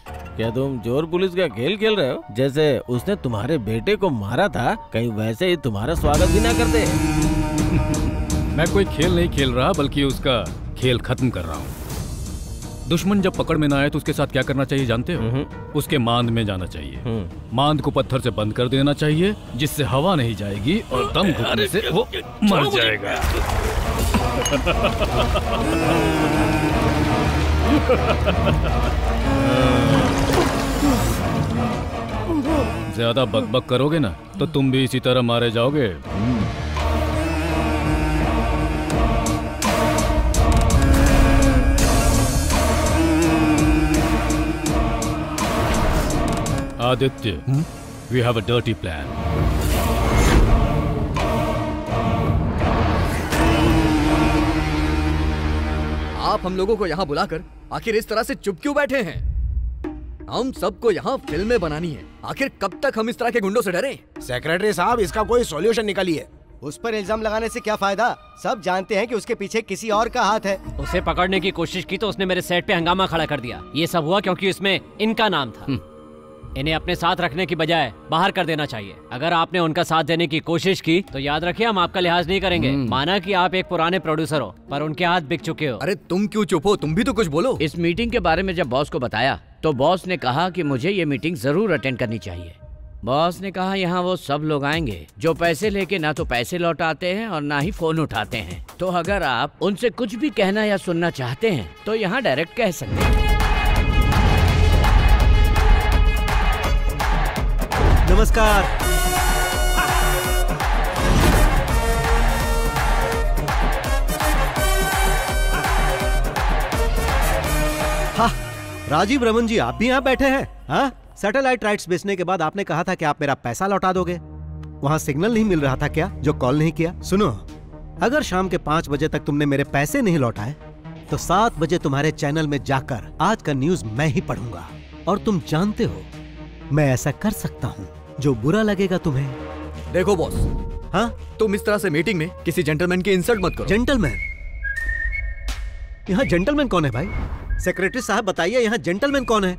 क्या तुम जोर पुलिस का खेल खेल रहे हो? जैसे उसने तुम्हारे बेटे को मारा था, कहीं वैसे ही तुम्हारा स्वागत भी ना कर दे। मैं कोई खेल नहीं खेल रहा, बल्कि उसका खेल खत्म कर रहा हूँ। दुश्मन जब पकड़ में ना आए तो उसके साथ क्या करना चाहिए जानते हो? उसके मांद में जाना चाहिए, मांद को पत्थर से बंद कर देना चाहिए जिससे हवा नहीं जाएगी और दम घुटने से वो मर जाएगा। ज्यादा बकबक करोगे ना तो तुम भी इसी तरह मारे जाओगे। Aditya, we have a dirty plan. आप हम लोगों को यहाँ बुलाकर आखिर इस तरह से चुप क्यों बैठे हैं? हम सबको यहाँ फिल्में बनानी है, आखिर कब तक हम इस तरह के गुंडों से डरें? सेक्रेटरी साहब, इसका कोई सॉल्यूशन निकालिए। उस पर इल्जाम लगाने से क्या फायदा? सब जानते हैं कि उसके पीछे किसी और का हाथ है। उसे पकड़ने की कोशिश की तो उसने मेरे सेट पे हंगामा खड़ा कर दिया। ये सब हुआ क्योंकि इसमें इनका नाम था। इन्हें अपने साथ रखने की बजाय बाहर कर देना चाहिए। अगर आपने उनका साथ देने की कोशिश की तो याद रखिए हम आपका लिहाज नहीं करेंगे। माना कि आप एक पुराने प्रोड्यूसर हो, पर उनके हाथ बिक चुके हो। अरे तुम क्यों चुप हो? तुम भी तो कुछ बोलो। इस मीटिंग के बारे में जब बॉस को बताया तो बॉस ने कहा कि मुझे ये मीटिंग जरूर अटेंड करनी चाहिए। बॉस ने कहा यहाँ वो सब लोग आएंगे जो पैसे लेके ना तो पैसे लौटाते हैं और ना ही फोन उठाते हैं, तो अगर आप उनसे कुछ भी कहना या सुनना चाहते हैं तो यहाँ डायरेक्ट कह सकते हैं। नमस्कार। हाँ, राजीव रमन जी, आप भी यहाँ बैठे हैं? हाँ, सैटेलाइट राइट्स बेचने के बाद आपने कहा था कि आप मेरा पैसा लौटा दोगे। वहाँ सिग्नल नहीं मिल रहा था क्या जो कॉल नहीं किया? सुनो, अगर शाम के 5 बजे तक तुमने मेरे पैसे नहीं लौटाए तो 7 बजे तुम्हारे चैनल में जाकर आज का न्यूज मैं ही पढ़ूंगा। और तुम जानते हो मैं ऐसा कर सकता हूँ जो बुरा लगेगा तुम्हें। देखो बॉस, हाँ, तुम इस तरह से मीटिंग में किसी जेंटलमैन की इंसल्ट मत करो। जेंटलमैन? यहाँ जेंटलमैन कौन है भाई? सेक्रेटरी साहब बताइए, यहाँ जेंटलमैन कौन है?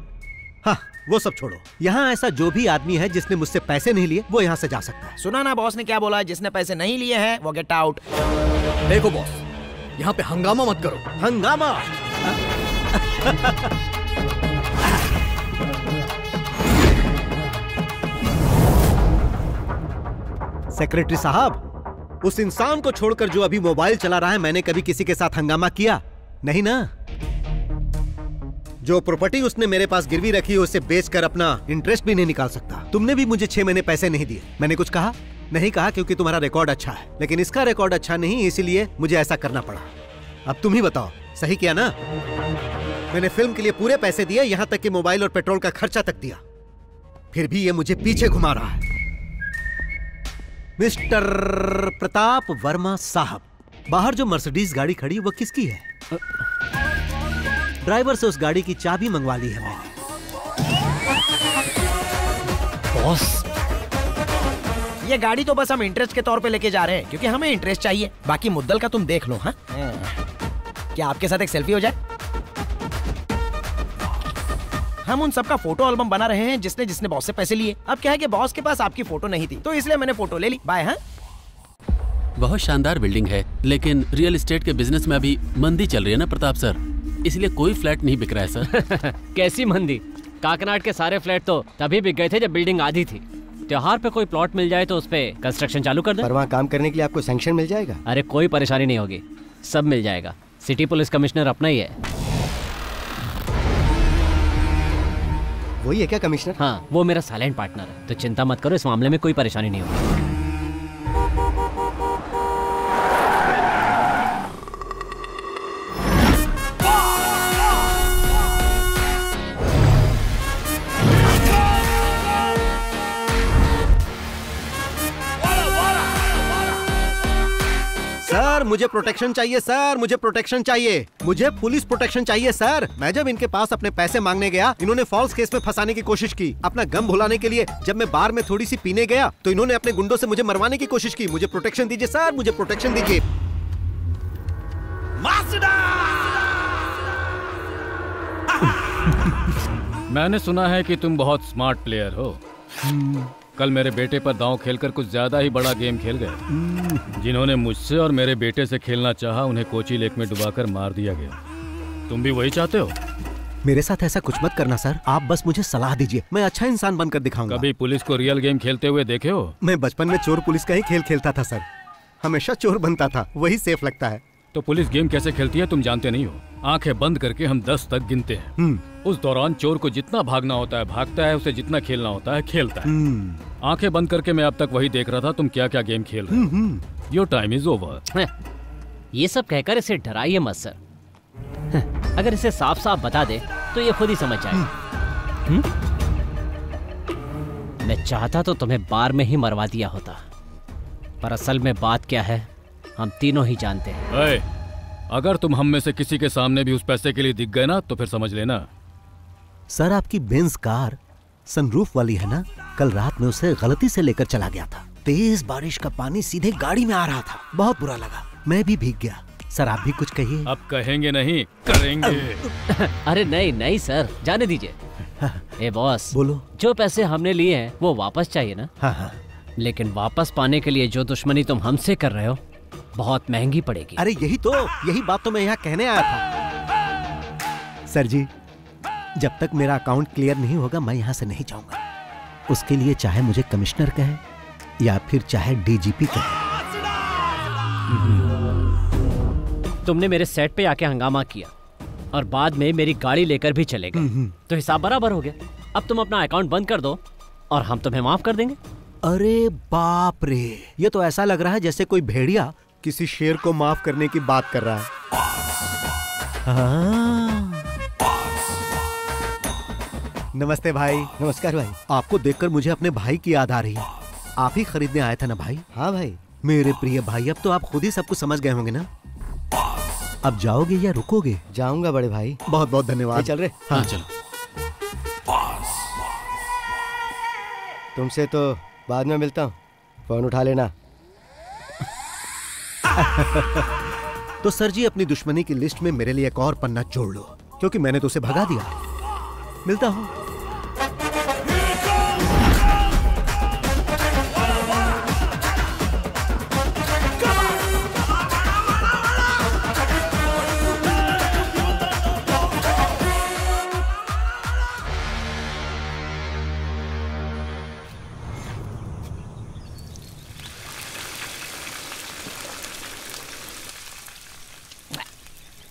हाँ, वो सब छोड़ो, यहाँ ऐसा जो भी आदमी है जिसने मुझसे पैसे नहीं लिए वो यहाँ से जा सकता है। सुना ना बॉस ने क्या बोला, जिसने पैसे नहीं लिए हैं वो गेट आउट। देखो बॉस, यहाँ पे हंगामा मत करो। हंगामा? सेक्रेटरी साहब, उस इंसान को छोड़कर जो अभी मोबाइल चला रहा है, मैंने कभी किसी के साथ हंगामा किया नहीं ना। जो प्रॉपर्टी उसने मेरे पास गिरवी रखी है उसे बेचकर अपना इंटरेस्ट भी नहीं निकाल सकता। तुमने भी मुझे 6 महीने पैसे नहीं दिए। मैंने कुछ कहा नहीं? कहा क्योंकि तुम्हारा रिकॉर्ड अच्छा है, लेकिन इसका रिकॉर्ड अच्छा नहीं, इसीलिए मुझे ऐसा करना पड़ा। अब तुम ही बताओ, सही किया ना? मैंने फिल्म के लिए पूरे पैसे दिए, यहाँ तक कि मोबाइल और पेट्रोल का खर्चा तक दिया, फिर भी ये मुझे पीछे घुमा रहा है। मिस्टर प्रताप वर्मा साहब, बाहर जो मर्सिडीज गाड़ी खड़ी है वो किसकी है? ड्राइवर से उस गाड़ी की चाबी मंगवा ली है मैंने। बॉस, ये गाड़ी तो बस हम इंटरेस्ट के तौर पे लेके जा रहे हैं क्योंकि हमें इंटरेस्ट चाहिए। बाकी मुद्दल का तुम देख लो। हाँ, क्या आपके साथ एक सेल्फी हो जाए? हम उन सबका फोटो एल्बम बना रहे हैं जिसने जिसने बॉस से पैसे लिए। अब क्या है कि बॉस के पास आपकी फोटो नहीं थी तो इसलिए मैंने फोटो ले ली। बाय। हाँ, बहुत शानदार बिल्डिंग है, लेकिन रियल एस्टेट के बिजनेस में अभी मंदी चल रही है ना प्रताप सर, इसलिए कोई फ्लैट नहीं बिक रहा है सर। कैसी मंदी? काकनाट के सारे फ्लैट तो तभी बिक गए थे जब बिल्डिंग आधी थी। त्योहार पे कोई प्लॉट मिल जाए तो उस पे कंस्ट्रक्शन चालू कर दे। वहाँ काम करने के लिए आपको सैंक्शन मिल जाएगा? अरे कोई परेशानी नहीं होगी, सब मिल जाएगा। सिटी पुलिस कमिश्नर अपना ही है। वही है क्या कमिश्नर? हाँ, वो मेरा साइलेंट पार्टनर है, तो चिंता मत करो, इस मामले में कोई परेशानी नहीं होगी। सर मुझे प्रोटेक्शन चाहिए, सर मुझे प्रोटेक्शन चाहिए, मुझे पुलिस प्रोटेक्शन चाहिए सर। मैं जब इनके पास अपने पैसे मांगने गया, इन्होंने फॉल्स केस में फंसाने की कोशिश की अपना गम भुलाने के लिए। जब मैं बार में थोड़ी सी पीने गया तो इन्होंने अपने गुंडों से मुझे मरवाने की कोशिश की। मुझे प्रोटेक्शन दीजिए सर, मुझे प्रोटेक्शन दीजिए। मैंने सुना है कि तुम बहुत स्मार्ट प्लेयर हो। कल मेरे बेटे पर दांव खेलकर कुछ ज्यादा ही बड़ा गेम खेल गए। जिन्होंने मुझसे और मेरे बेटे से खेलना चाहा, उन्हें कोची लेक में डुबाकर मार दिया गया। तुम भी वही चाहते हो? मेरे साथ ऐसा कुछ मत करना सर, आप बस मुझे सलाह दीजिए, मैं अच्छा इंसान बनकर दिखाऊंगा। कभी पुलिस को रियल गेम खेलते हुए देखे हो? मैं बचपन में चोर पुलिस का ही खेल खेलता था सर, हमेशा चोर बनता था, वही सेफ लगता है। तो पुलिस गेम कैसे खेलती है तुम जानते नहीं हो। आंखें बंद करके हम 10 तक गिनते हैं। उस दौरान चोर को जितना भागना होता है भागता है, उसे जितना खेलना होता है खेलता है। आंखें बंद करके मैं अब तक वही देख रहा था, तुम क्या क्या गेम खेल रहे हो। Your time is over. ये सब कहकर इसे डराइए मत सर, अगर इसे साफ साफ बता दे तो ये खुद ही समझ जाएगा। मैं चाहता तो तुम्हें बार में ही मरवा दिया होता, पर असल में बात क्या है हम तीनों ही जानते हैं। ए, अगर तुम हम में से किसी के सामने भी उस पैसे के लिए दिख गए ना तो फिर समझ लेना। सर आपकी बेंज कार सनरूफ वाली है ना, कल रात में उसे गलती से लेकर चला गया था। तेज बारिश का पानी सीधे गाड़ी में आ रहा था, बहुत बुरा लगा, मैं भी भीग गया। सर आप भी कुछ कहिए। अब कहेंगे नहीं, करेंगे। अरे नहीं नहीं सर, जाने दीजिए। ए बॉस बोलो। जो पैसे हमने लिए हैं वो वापस चाहिए ना। हाँ। लेकिन वापस पाने के लिए जो दुश्मनी तुम हमसे कर रहे हो बहुत महंगी पड़ेगी। अरे यही बात तो मैं यहाँ कहने आया था। सर जी जब तक मेरा अकाउंट क्लियर नहीं होगा मैं यहाँ से नहीं जाऊँगा। उसके लिए चाहे मुझे कमिश्नर कहे या फिर चाहे डीजीपी कहे। तुमने मेरे सेट पे आके हंगामा किया और बाद में मेरी गाड़ी लेकर भी चले गए, तो हिसाब बराबर हो गया। अब तुम अपना अकाउंट बंद कर दो और हम तुम्हें माफ कर देंगे। अरे बाप रे, ये तो ऐसा लग रहा है जैसे कोई भेड़िया किसी शेर को माफ करने की बात कर रहा है। नमस्ते भाई। नमस्कार भाई। आपको देखकर मुझे अपने भाई की याद आ रही है। आप ही खरीदने आया था ना भाई? हाँ भाई। मेरे प्रिय भाई अब तो आप खुद ही सब कुछ समझ गए होंगे ना। अब जाओगे या रुकोगे? जाऊंगा बड़े भाई, बहुत बहुत धन्यवाद। चल रहे। हाँ चलो। तुमसे तो बाद में मिलता हूँ, फोन उठा लेना। तो सर जी अपनी दुश्मनी की लिस्ट में मेरे लिए एक और पन्ना जोड़ लो, क्योंकि मैंने तो उसे भगा दिया। मिलता हूँ।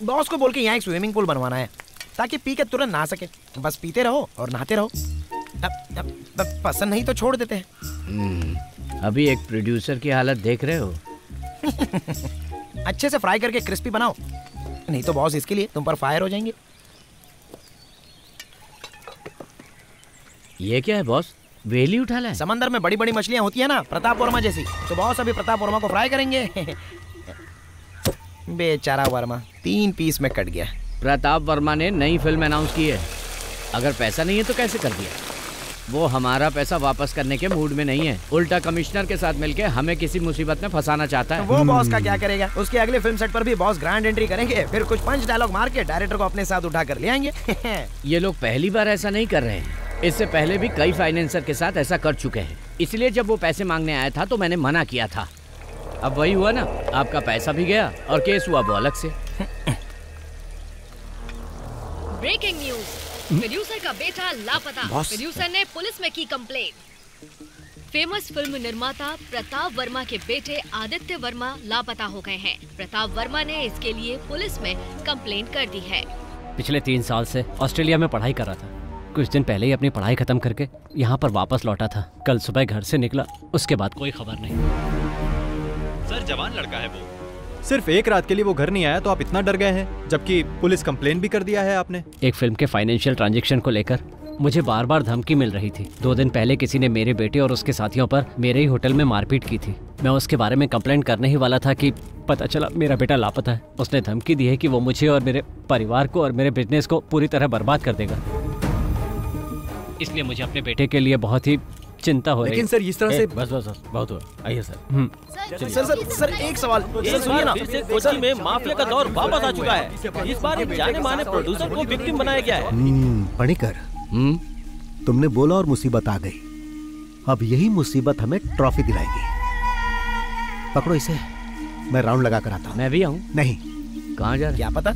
बॉस को बोल के यहाँ एक स्विमिंग पूल बनवाना है ताकि पी के तुरंत नहा सके। बस पीते रहो और नहाते रहो। अब पसंद नहीं तो छोड़ देते हैं। अभी एक प्रोड्यूसर की हालत देख रहे हो। अच्छे से फ्राई करके क्रिस्पी बनाओ, नहीं तो बॉस इसके लिए तुम पर फायर हो जाएंगे। ये क्या है बॉस, वेली उठा लाए? समंदर में बड़ी बड़ी मछलियाँ होती है ना, प्रताप वर्मा जैसी, तो बॉस अभी प्रताप वर्मा को फ्राई करेंगे। बेचारा वर्मा 3 पीस में कट गया। प्रताप वर्मा ने नई फिल्म अनाउंस की है। अगर पैसा नहीं है तो कैसे कर दिया? वो हमारा पैसा वापस करने के मूड में नहीं है, उल्टा कमिश्नर के साथ मिलके हमें किसी मुसीबत में फंसाना चाहता है। वो बॉस का क्या करेगा? उसके अगले फिल्म सेट पर भी बॉस ग्रैंड एंट्री करेंगे, फिर कुछ पंच डायलॉग मार के डायरेक्टर को अपने साथ उठा कर ले आएंगे। ये लोग पहली बार ऐसा नहीं कर रहे हैं, इससे पहले भी कई फाइनेंसर के साथ ऐसा कर चुके हैं। इसलिए जब वो पैसे मांगने आया था तो मैंने मना किया था। अब वही हुआ ना, आपका पैसा भी गया और केस हुआ वो अलग से। ब्रेकिंग न्यूज, प्रोड्यूसर का बेटा लापता। प्रोड्यूसर ने पुलिस में की कंप्लेंट। फेमस फिल्म निर्माता प्रताप वर्मा के बेटे आदित्य वर्मा लापता हो गए हैं। प्रताप वर्मा ने इसके लिए पुलिस में कंप्लेंट कर दी है। पिछले 3 साल से ऑस्ट्रेलिया में पढ़ाई कर रहा था। कुछ दिन पहले ही अपनी पढ़ाई खत्म करके यहाँ पर वापस लौटा था। कल सुबह घर से निकला, उसके बाद कोई खबर नहीं। सर जवान लड़का है वो, सिर्फ एक रात के लिए वो घर नहीं आया तो आप इतना डर गए हैं, जबकि पुलिस कंप्लेंट भी कर दिया है आपने। एक फिल्म के फाइनेंशियल ट्रांजैक्शन को लेकर मुझे बार बार धमकी मिल रही थी। 2 दिन पहले किसी ने मेरे बेटे और उसके साथियों पर मेरे ही होटल में मारपीट की थी। मैं उसके बारे में कंप्लेंट करने ही वाला था कि पता चला मेरा बेटा लापता है। उसने धमकी दी है कि वो मुझे और मेरे परिवार को और मेरे बिजनेस को पूरी तरह बर्बाद कर देगा। इसलिए मुझे अपने बेटे के लिए बहुत ही चिंता हो रही है। लेकिन सर इस तरह से बस बहुत हुआ। आइए सर एक सवाल सुनिए ना। कोची में माफिया का दौर वापस आ चुका है। इस बार एक जाने माने प्रोड्यूसर को विक्टिम बनाया गया है। पणिकर तुमने बोला और मुसीबत आ गई। अब यही मुसीबत हमें ट्रॉफी दिलाएगी। पकड़ो इसे, मैं राउंड लगा कर आता हूँ। मैं भी आऊँ? नहीं। कहाँ जा रहा? क्या पता।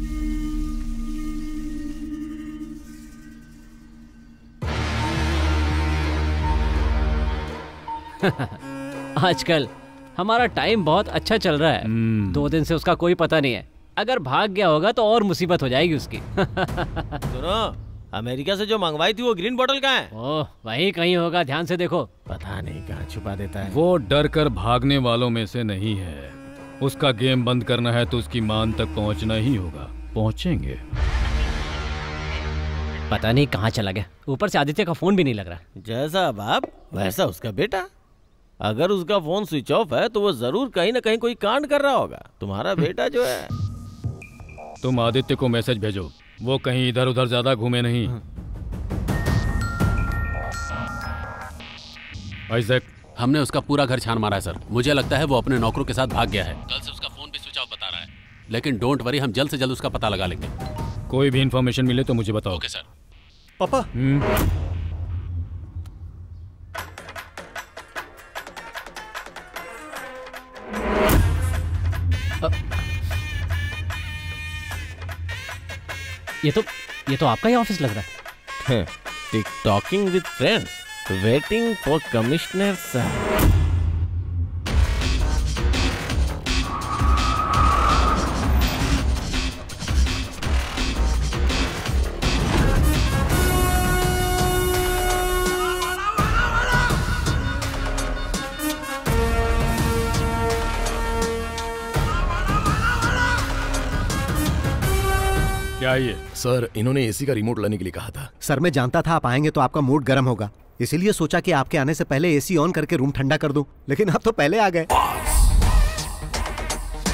आजकल हमारा टाइम बहुत अच्छा चल रहा है। 2 दिन से उसका कोई पता नहीं है। अगर भाग गया होगा तो और मुसीबत हो जाएगी उसकी। सुनो, अमेरिका से जो मंगवाई थी वो ग्रीन बोतल कहाँ है? ओह, वही कहीं होगा, ध्यान से देखो। पता नहीं कहाँ छुपा देता है। वो डर कर भागने वालों में से नहीं है। उसका गेम बंद करना है तो उसकी मान तक पहुँचना ही होगा। पहुँचेंगे। पता नहीं कहाँ चला गया। ऊपर से आदित्य का फोन भी नहीं लग रहा। जैसा बाप वैसा उसका बेटा। अगर उसका फोन स्विच ऑफ है तो वो जरूर कहीं ना कहीं कोई कांड कर रहा होगा। तुम्हारा बेटा जो है। तुम आदित्य को मैसेज भेजो, वो कहीं इधर उधर ज्यादा घूमे नहीं। आइजैक, हमने उसका पूरा घर छान मारा है सर। मुझे लगता है वो अपने नौकरों के साथ भाग गया है। कल से उसका फोन भी स्विच ऑफ बता रहा है, लेकिन डोंट वरी, हम जल्द से जल्द उसका पता लगा लेंगे। कोई भी इंफॉर्मेशन मिले तो मुझे बताओ। Okay sir. पापा ये तो आपका ही ऑफिस लग रहा है। Tiktoking with friends, waiting for commissioner sir. Sir, इन्होंने एसी का रिमोट लाने के लिए कहा था। सर, मैं जानता था आप आएंगे तो आपका मूड गर्म होगा, इसीलिए सोचा कि आपके आने से पहले एसी ऑन करके रूम ठंडा कर दूं, लेकिन आप तो पहले आ गए।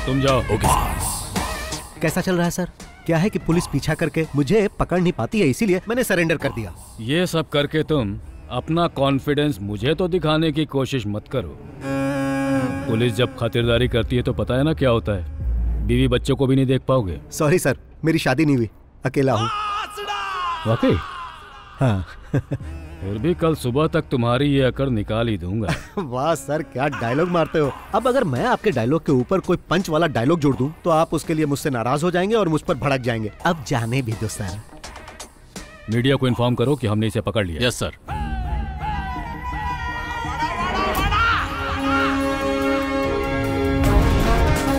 तुम जाओ। ओके। कैसा चल रहा है सर? क्या है कि पुलिस पीछा करके मुझे पकड़ नहीं पाती है, इसीलिए मैंने सरेंडर कर दिया। ये सब करके तुम अपना कॉन्फिडेंस मुझे तो दिखाने की कोशिश मत करो। पुलिस जब खातिरदारी करती है तो पता है ना क्या होता है। बीवी बच्चों को भी नहीं देख पाओगे। सॉरी सर, मेरी शादी नहीं हुई, अकेला हूँ। वाकई? हाँ। फिर भी कल सुबह तक तुम्हारी ये अकड़ निकाल ही दूंगा। वाह सर, क्या डायलॉग मारते हो। अब अगर मैं आपके डायलॉग के ऊपर कोई पंच वाला डायलॉग जोड़ दूं तो आप उसके लिए मुझसे नाराज हो जाएंगे और मुझ पर भड़क जाएंगे। अब जाने भी दो सर। मीडिया को इन्फॉर्म करो कि हमने इसे पकड़ लिया। Yes sir.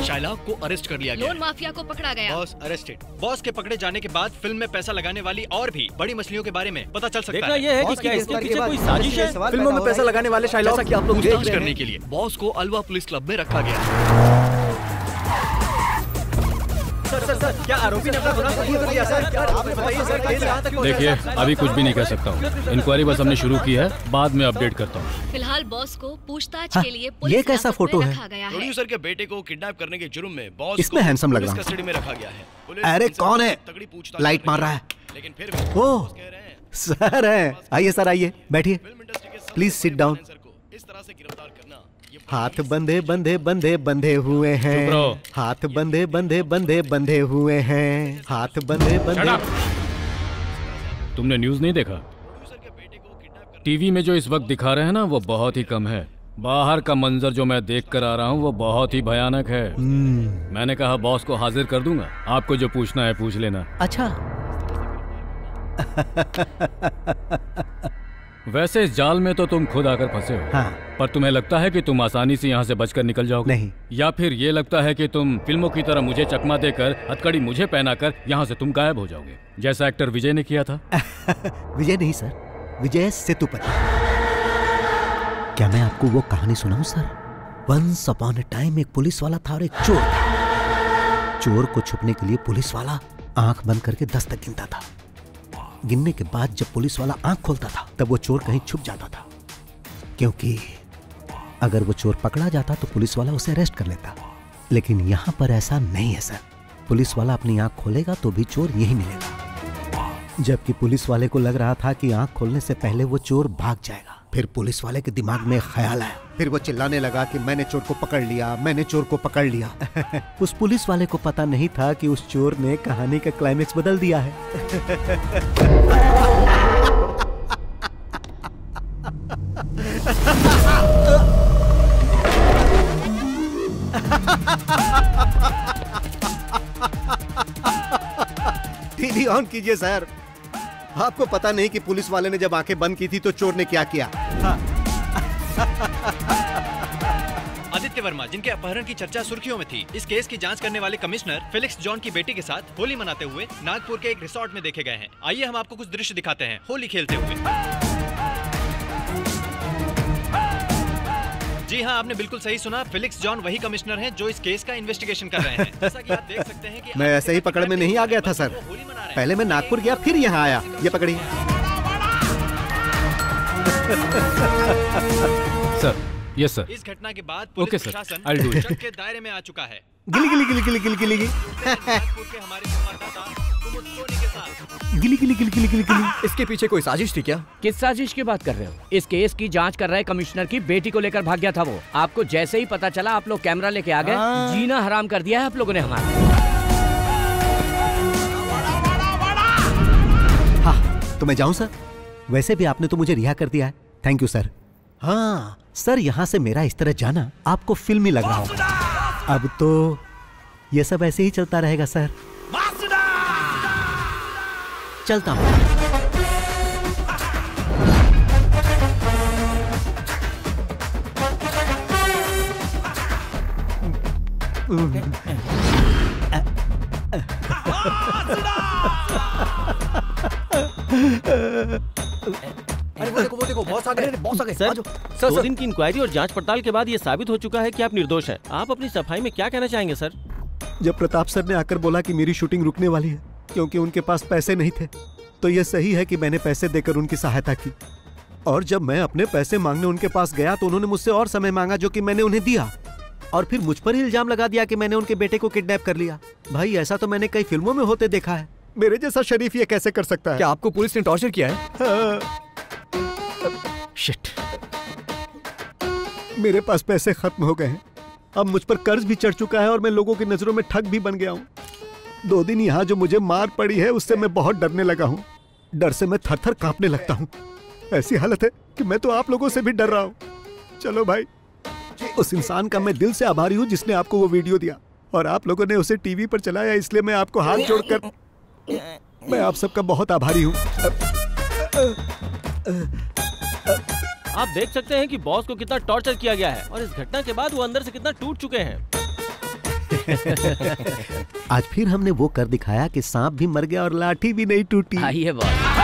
शाइलॉक को अरेस्ट कर लिया गया। लोन माफिया को पकड़ा गया। Boss arrested. बॉस के पकड़े जाने के बाद फिल्म में पैसा लगाने वाली और भी बड़ी मछलियों के बारे में पता चल सकता है। ये है कि क्या इसके पीछे कोई साजिश है? फिल्मों में पैसा लगाने वाले शाइलॉक की आप लोग पूछताछ करने के लिए बॉस को अलवा पुलिस क्लब में रखा गया। सर सर सर, क्या आरोपी ने अपना गुनाह कबूल कर लिया? सर आप बताइए सर, केस कहां तक? देखिए, अभी कुछ भी नहीं कर सकता हूँ। इंक्वायरी बस हमने शुरू की है, बाद में अपडेट करता हूँ। फिलहाल बॉस को पूछताछ के लिए पुलिस। ये कैसा फोटो है? प्रोड्यूसर के बेटे को किडनैप करने के जुर्म में बॉस इसमें हैंडसम लग रहा है। कस्टडी में रखा गया है। अरे कौन है? लाइट मार रहा है। लेकिन फिर ओह सर है। आइए सर, आइए बैठिए। Please sit down. इस तरह से गिरफ्तार करना। हाथ बंधे बंधे बंधे बंधे हुए हैं। हाथ बंधे बंधे बंधे बंधे हुए हैं। हाथ बंधे बंधे। तुमने न्यूज़ नहीं देखा? टीवी में जो इस वक्त दिखा रहे हैं ना, वो बहुत ही कम है। बाहर का मंजर जो मैं देख कर आ रहा हूँ वो बहुत ही भयानक है। मैंने कहा बॉस को हाजिर कर दूंगा, आपको जो पूछना है पूछ लेना। अच्छा। वैसे इस जाल में तो तुम खुद आकर फंसे हो। हाँ। पर तुम्हें लगता है कि तुम आसानी से यहाँ से बचकर निकल जाओगे? नहीं। या फिर ये लगता है कि तुम फिल्मों की तरह मुझे चकमा देकर, हथकड़ी मुझे पहनाकर यहाँ से तुम गायब हो जाओगे, जैसा एक्टर विजय ने किया था? विजय नहीं सर, विजय सेतुपति। क्या मैं आपको वो कहानी सुनाऊं sir? Once upon a time एक पुलिस वाला था और एक चोर। चोर को छुपने के लिए पुलिस वाला आँख बंद करके 10 तक गिनता था। गिनने के बाद जब पुलिस वाला आंख खोलता था तब वो चोर कहीं छुप जाता था, क्योंकि अगर वो चोर पकड़ा जाता तो पुलिस वाला उसे अरेस्ट कर लेता। लेकिन यहाँ पर ऐसा नहीं है सर। पुलिस वाला अपनी आंख खोलेगा तो भी चोर यही मिलेगा, जबकि पुलिस वाले को लग रहा था कि आंख खोलने से पहले वो चोर भाग जाएगा। फिर पुलिस वाले के दिमाग में ख्याल आया, फिर वो चिल्लाने लगा कि मैंने चोर को पकड़ लिया, मैंने चोर को पकड़ लिया। उस पुलिस वाले को पता नहीं था कि उस चोर ने कहानी का क्लाइमेक्स बदल दिया है। टीवी ऑन कीजिए सर। आपको पता नहीं कि पुलिस वाले ने जब आंखें बंद की थी तो चोर ने क्या किया। आदित्य वर्मा, जिनके अपहरण की चर्चा सुर्खियों में थी, इस केस की जांच करने वाले कमिश्नर फेलिक्स जॉन की बेटी के साथ होली मनाते हुए नागपुर के एक रिसोर्ट में देखे गए हैं। आइए हम आपको कुछ दृश्य दिखाते हैं होली खेलते हुए। जी हाँ, आपने बिल्कुल सही सुना, फेलिक्स जॉन वही कमिश्नर हैं जो इस केस का इन्वेस्टिगेशन कर रहे हैं। जैसा कि आप देख सकते हैं कि मैं ऐसे ही पकड़ में नहीं आ गया था सर। पहले मैं नागपुर गया, फिर यहाँ आया। ये पकड़ी सर। Yes sir. इस घटना के बाद पुलिस प्रशासन शक के दायरे में आ चुका है। गिली गिली गिली गिली गिली गिली गिली गिली गिली गिली गिली गिली। इसके पीछे कोई साजिश थी क्या? किस साजिश की बात कर रहे हो? इस केस की जांच कर रहे कमिश्नर की बेटी को लेकर भाग गया था वो। आपको जैसे ही पता चला आप लोग कैमरा लेके आ गए। जीना हराम कर दिया है आप लोगों ने हमारा। हाँ तो मैं जाऊँ सर? वैसे भी आपने तो मुझे रिहा कर दिया है। Thank you sir. हाँ सर, यहाँ से मेरा इस तरह जाना आपको फिल्मी लग रहा हो। अब तो ये सब ऐसे ही चलता रहेगा सर। चलता हूँ। अरे वो देखो, वो देखो, बहुत सारे, बहुत सारे। सर, दो दिन की इंक्वायरी और जांच पड़ताल के बाद ये साबित हो चुका है कि आप निर्दोष हैं। आप अपनी सफाई में क्या कहना चाहेंगे सर? जब प्रताप सर ने आकर बोला कि मेरी शूटिंग रुकने वाली है क्योंकि उनके पास पैसे नहीं थे, तो यह सही है कि मैंने पैसे देकर उनकी सहायता की। और जब मैं अपने पैसे मांगने उनके पास गया तो उन्होंने मुझसे और समय मांगा जो कि मैंने उन्हें दिया, और फिर मुझ पर ही इल्जाम लगा दिया कि मैंने उनके बेटे को किडनैप कर लिया। भाई ऐसा तो मैंने कई फिल्मों में होते देखा है। मेरे जैसा शरीफ ये कैसे कर सकता है? क्या आपको पुलिस ने टॉर्चर किया है? शिट, मेरे पास पैसे खत्म हो गए हैं। अब मुझ पर कर्ज भी चढ़ चुका है और मैं लोगों की नजरों में ठग भी बन गया हूँ। 2 दिन यहाँ जो मुझे मार पड़ी है उससे मैं बहुत डरने लगा हूँ। डर से मैं थर थर कांपने लगता हूँ। ऐसी हालत है कि मैं तो आप लोगों से भी डर रहा हूँ। चलो भाई, उस इंसान का मैं दिल से आभारी हूँ जिसने आपको वो वीडियो दिया, और आप लोगों ने उसे टीवी पर चलाया, इसलिए मैं आपको हाथ जोड़कर मैं आप सबका बहुत आभारी हूँ। आप देख सकते हैं कि बॉस को कितना टॉर्चर किया गया है और इस घटना के बाद वो अंदर से कितना टूट चुके हैं। आज फिर हमने वो कर दिखाया कि सांप भी मर गया और लाठी भी नहीं टूटी। आई है बॉस।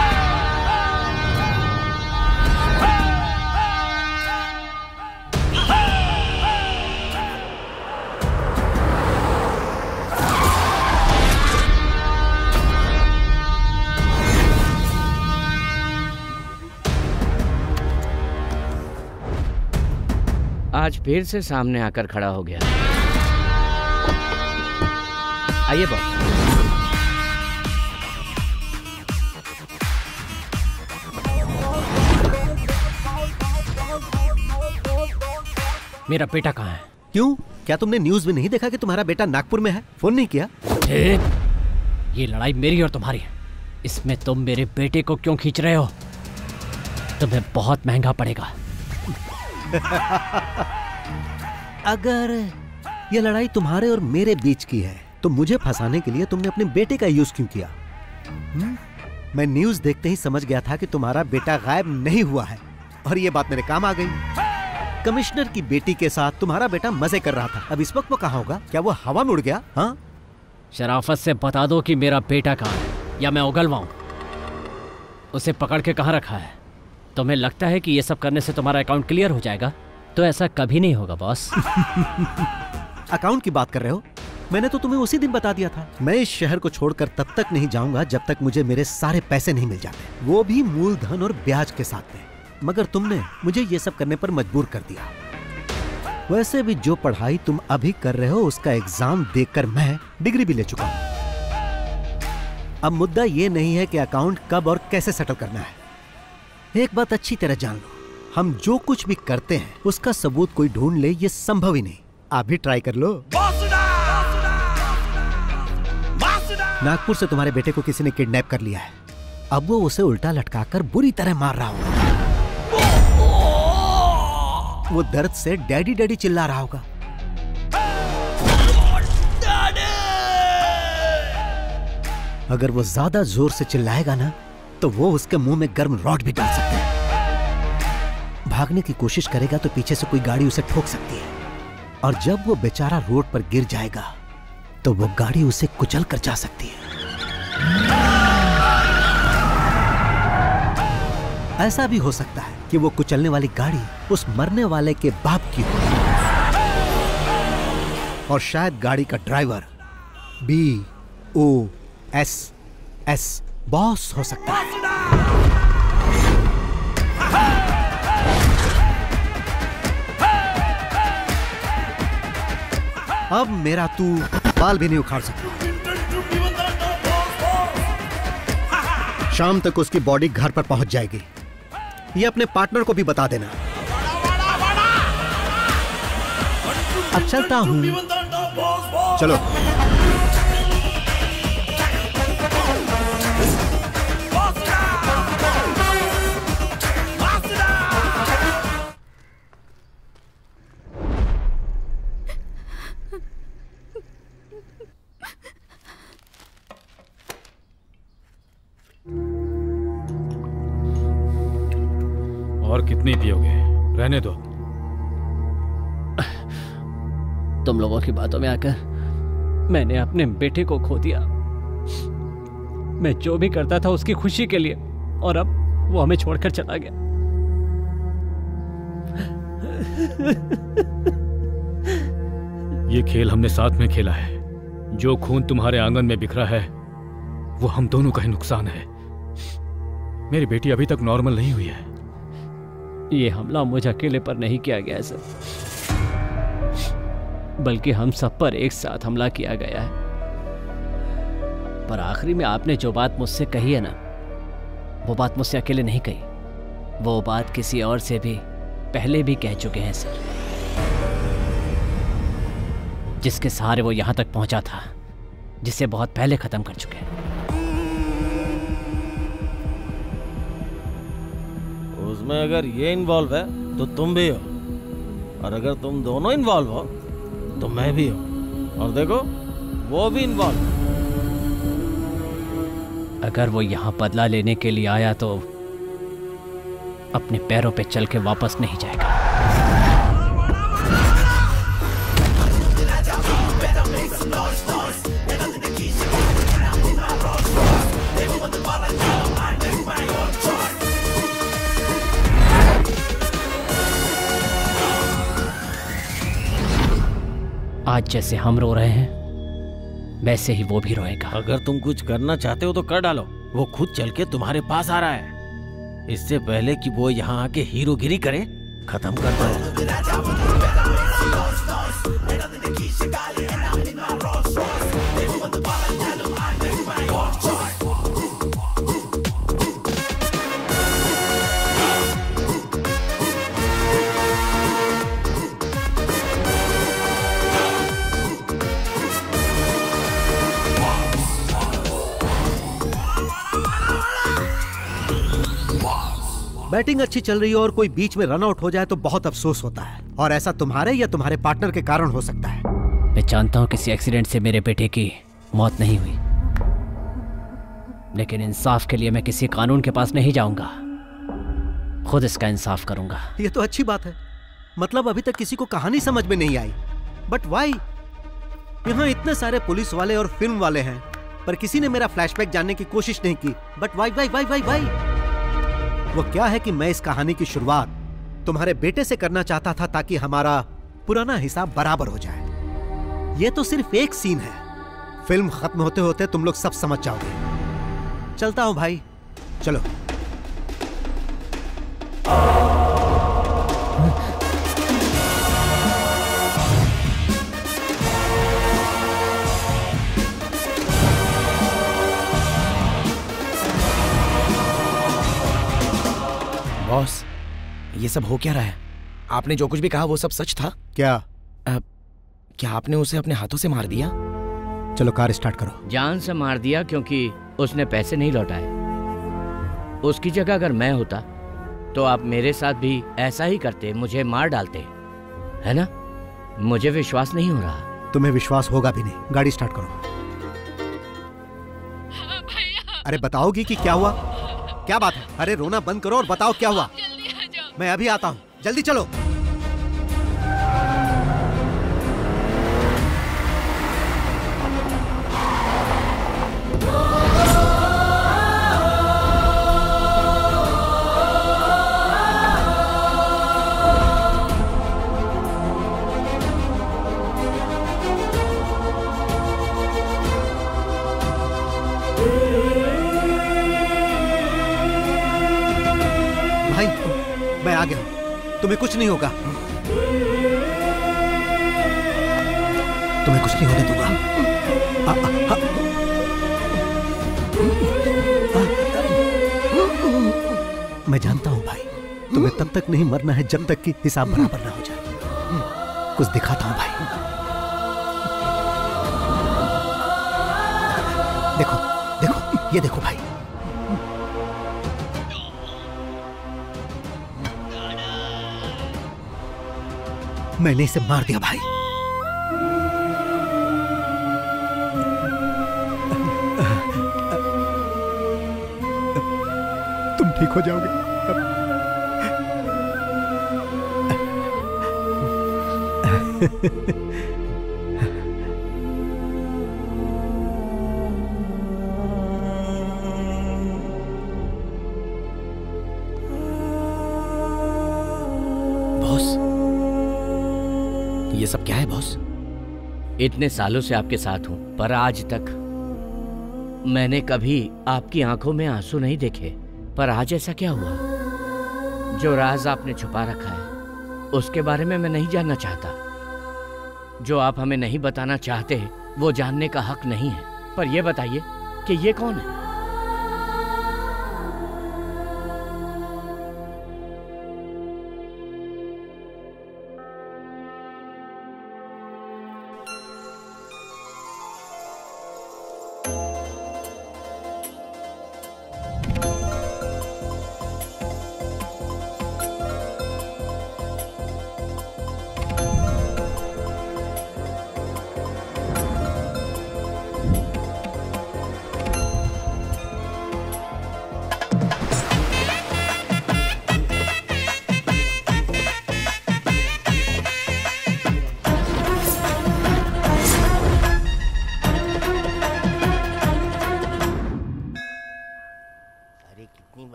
आज फिर से सामने आकर खड़ा हो गया। आइए बॉस। मेरा बेटा कहाँ है? क्यों, क्या तुमने न्यूज़ में नहीं देखा कि तुम्हारा बेटा नागपुर में है? फोन नहीं किया? ये लड़ाई मेरी और तुम्हारी है। इसमें तुम मेरे बेटे को क्यों खींच रहे हो? तुम्हें बहुत महंगा पड़ेगा। अगर ये लड़ाई तुम्हारे और मेरे बीच की है तो मुझे फंसाने के लिए तुमने अपने बेटे का यूज क्यों किया? मैं न्यूज़ देखते ही समझ गया था कि तुम्हारा बेटा गायब नहीं हुआ है, और ये बात मेरे काम आ गई। कमिश्नर की बेटी के साथ तुम्हारा बेटा मजे कर रहा था, अब इस वक्त वो कहाँ होगा? क्या वो हवा में उड़ गया? हाँ, शराफत से बता दो कि मेरा बेटा कहाँ है या मैं उगलवाऊँ। उसे पकड़ के कहाँ रखा है? तुम्हें लगता है कि ये सब करने से तुम्हारा अकाउंट क्लियर हो जाएगा? तो ऐसा कभी नहीं होगा बॉस। अकाउंट की बात कर रहे हो? मैंने तो तुम्हें उसी दिन बता दिया था। मैं इस शहर को छोड़कर तब तक नहीं जाऊंगा जब तक मुझे मेरे सारे पैसे नहीं मिल जाते, वो भी मूलधन और ब्याज के साथ में। मगर तुमने मुझे ये सब करने पर मजबूर कर दिया। वैसे भी जो पढ़ाई तुम अभी कर रहे हो उसका एग्जाम देकर मैं डिग्री भी ले चुका हूँ। अब मुद्दा ये नहीं है कि अकाउंट कब और कैसे सेटल करना है। एक बात अच्छी तरह जान लो, हम जो कुछ भी करते हैं उसका सबूत कोई ढूंढ ले ये संभव ही नहीं। आप भी ट्राई कर लो। नागपुर से तुम्हारे बेटे को किसी ने किडनैप कर लिया है। अब वो उसे उल्टा लटकाकर बुरी तरह मार रहा होगा। वो दर्द से डैडी डैडी चिल्ला रहा होगा। अगर वो ज्यादा जोर से चिल्लाएगा ना तो वो उसके मुंह में गर्म रॉड भी डाल सकता है। भागने की कोशिश करेगा तो पीछे से कोई गाड़ी उसे ठोक सकती है, और जब वो बेचारा रोड पर गिर जाएगा तो वो गाड़ी उसे कुचल कर जा सकती है। ऐसा भी हो सकता है कि वो कुचलने वाली गाड़ी उस मरने वाले के बाप की हो, और शायद गाड़ी का ड्राइवर BOSS बॉस हो सकता है। अब मेरा तू बाल भी नहीं उखाड़ सकता। शाम तक उसकी बॉडी घर पर पहुंच जाएगी। ये अपने पार्टनर को भी बता देना। अब चलता हूं, चलो। और कितनी पियोगे? रहने दो। तुम लोगों की बातों में आकर मैंने अपने बेटे को खो दिया। मैं जो भी करता था उसकी खुशी के लिए, और अब वो हमें छोड़कर चला गया। ये खेल हमने साथ में खेला है। जो खून तुम्हारे आंगन में बिखरा है वो हम दोनों का ही नुकसान है। मेरी बेटी अभी तक नॉर्मल नहीं हुई है। ये हमला मुझे अकेले पर नहीं किया गया है सर, बल्कि हम सब पर एक साथ हमला किया गया है। पर आखिरी में आपने जो बात मुझसे कही है ना, वो बात मुझसे अकेले नहीं कही। वो बात किसी और से भी पहले भी कह चुके हैं सर, जिसके सहारे वो यहां तक पहुंचा था, जिसे बहुत पहले खत्म कर चुके हैं। उसमें अगर ये इन्वॉल्व है तो तुम भी हो, और अगर तुम दोनों इन्वॉल्व हो तो मैं भी हूं, और देखो वो भी इन्वॉल्व। अगर वो यहां बदला लेने के लिए आया तो अपने पैरों पे चल के वापस नहीं जाएगा। आज जैसे हम रो रहे हैं वैसे ही वो भी रोएगा। अगर तुम कुछ करना चाहते हो तो कर डालो। वो खुद चल के तुम्हारे पास आ रहा है। इससे पहले कि वो यहाँ आके हीरोगिरी करे, खत्म कर दो। बैटिंग अच्छी चल रही हो और कोई बीच में रन आउट हो जाए तो बहुत अफसोस होता है, और ऐसा तुम्हारे या तुम्हारे पार्टनर के कारण हो सकता है। मैं जानता हूं किसी एक्सीडेंट से मेरे बेटे की मौत नहीं हुई, लेकिन इंसाफ के लिए मैं किसी कानून के पास नहीं जाऊंगा। खुद इसका इंसाफ करूंगा। ये तो अच्छी बात है। मतलब अभी तक किसी को कहानी समझ में नहीं आई। But why? यहाँ इतने सारे पुलिस वाले और फिल्म वाले हैं, पर किसी ने मेरा फ्लैशबैक जानने की कोशिश नहीं की। But why why why why why? वो क्या है कि मैं इस कहानी की शुरुआत तुम्हारे बेटे से करना चाहता था ताकि हमारा पुराना हिसाब बराबर हो जाए। ये तो सिर्फ एक सीन है। फिल्म खत्म होते होते तुम लोग सब समझ जाओगे। चलता हूं भाई, चलो। बॉस, ये सब हो क्या रहा है? आपने जो कुछ भी कहा वो सब सच था क्या? क्या आपने उसे अपने हाथों से मार दिया? चलो कार स्टार्ट करो। जान से मार दिया क्योंकि उसने पैसे नहीं लौटाए। उसकी जगह अगर मैं होता तो आप मेरे साथ भी ऐसा ही करते, मुझे मार डालते, है ना? मुझे विश्वास नहीं हो रहा। तुम्हें विश्वास होगा भी नहीं। गाड़ी स्टार्ट करो। अरे बताओगी कि क्या हुआ? क्या बात है? अरे रोना बंद करो और बताओ क्या हुआ। मैं अभी आता हूँ, जल्दी चलो। तुम्हें कुछ नहीं होगा, तुम्हें कुछ नहीं होने दूंगा। मैं जानता हूं भाई, तुम्हें तब तक नहीं मरना है जब तक कि हिसाब बराबर ना हो जाए। कुछ दिखाता हूं भाई, देखो देखो, ये देखो भाई, मैंने इसे मार दिया भाई। तुम ठीक हो जाओगे। बॉस, ये सब क्या है बॉस? इतने सालों से आपके साथ हूं, पर आज तक मैंने कभी आपकी आंखों में आंसू नहीं देखे। पर आज ऐसा क्या हुआ? जो राज आपने छुपा रखा है उसके बारे में मैं नहीं जानना चाहता। जो आप हमें नहीं बताना चाहते वो जानने का हक नहीं है। पर यह बताइए कि ये कौन है?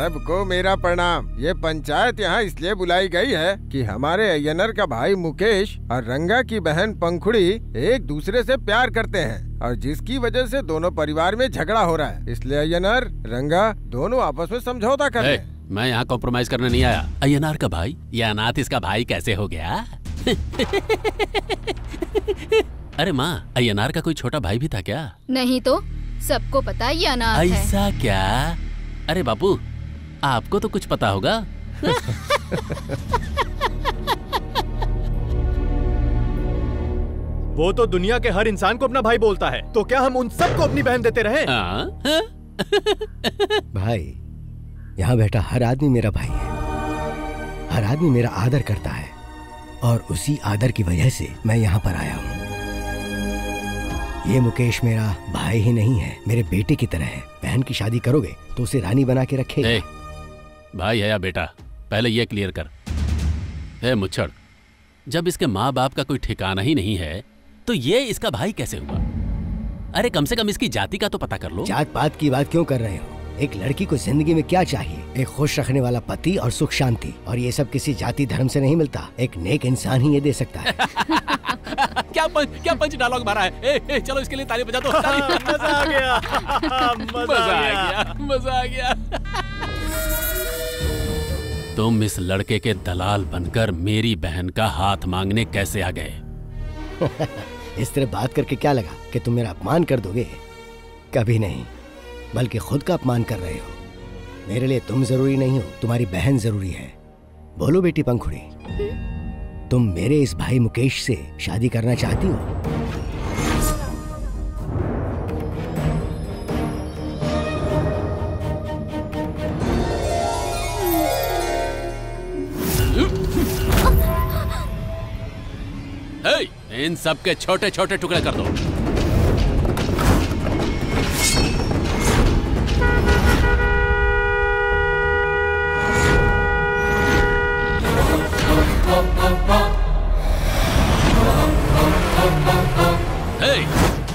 सबको मेरा प्रणाम। ये पंचायत यहाँ इसलिए बुलाई गई है कि हमारे अय्यनर का भाई मुकेश और रंगा की बहन पंखुड़ी एक दूसरे से प्यार करते हैं और जिसकी वजह से दोनों परिवार में झगड़ा हो रहा है। इसलिए अय्यनर रंगा दोनों आपस में समझौता कर रहे हैं। मैं यहाँ कॉम्प्रोमाइज करने नहीं आया। अय्यनर का भाई या अनाथ इसका भाई कैसे हो गया? अरे माँ, अय्यनर का कोई छोटा भाई भी था क्या? नहीं तो सबको पता ये अनाथ है। ऐसा क्या? अरे बापू, आपको तो कुछ पता होगा। वो तो दुनिया के हर इंसान को अपना भाई बोलता है, तो क्या हम उन सबको अपनी बहन देते रहे? भाई, यहाँ बैठा हर आदमी मेरा भाई है। हर आदमी मेरा आदर करता है और उसी आदर की वजह से मैं यहाँ पर आया हूँ। ये मुकेश मेरा भाई ही नहीं है, मेरे बेटे की तरह है। बहन की शादी करोगे तो उसे रानी बना के रखेगा। भाई है या बेटा, पहले ये क्लियर कर। हे मुच्छड़, जब इसके माँ बाप का कोई ठिकाना ही नहीं है तो ये इसका भाई कैसे हुआ? अरे कम से कम इसकी जाति का तो पता कर लो। जात पात की बात क्यों कर रहे हो? एक लड़की को जिंदगी में क्या चाहिए? एक खुश रखने वाला पति और सुख शांति, और ये सब किसी जाति धर्म से नहीं मिलता। एक नेक इंसान ही ये दे सकता है। क्या पंच डायलॉग मारा है। चलो इसके लिए ताली बजा दो। मजा आ गया। मजा आ गया। तुम इस लड़के के दलाल बनकर मेरी बहन का हाथ मांगने कैसे आ गए? इस तरह बात करके क्या लगा कि तुम मेरा अपमान कर दोगे? कभी नहीं, बल्कि खुद का अपमान कर रहे हो। मेरे लिए तुम जरूरी नहीं हो, तुम्हारी बहन जरूरी है। बोलो बेटी पंखुड़ी, तुम मेरे इस भाई मुकेश से शादी करना चाहती हो? इन सब के छोटे छोटे टुकड़े कर दो।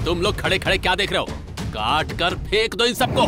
तुम लोग खड़े खड़े क्या देख रहे हो? काट कर फेंक दो इन सबको।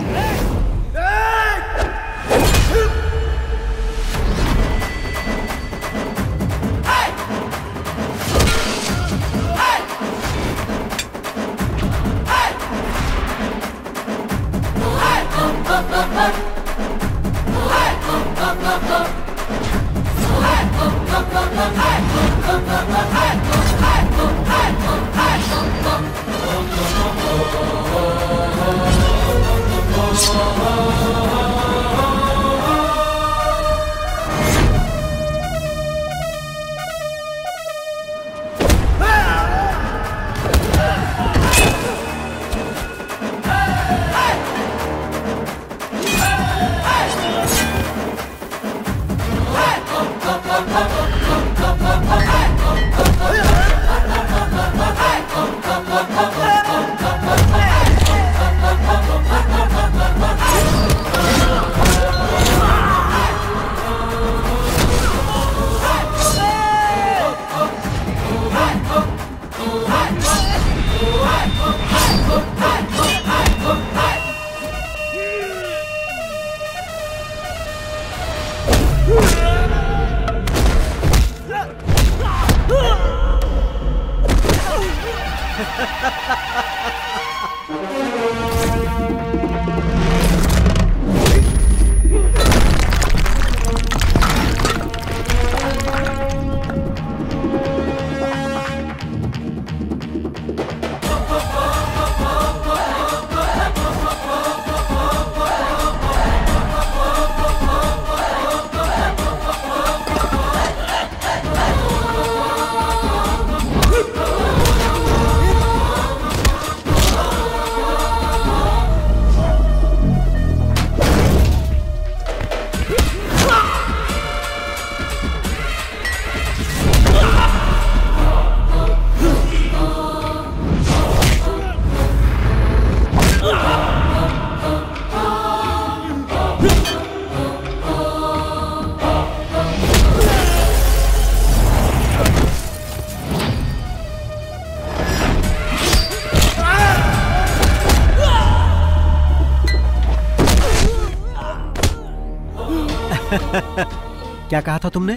क्या कहा था तुमने?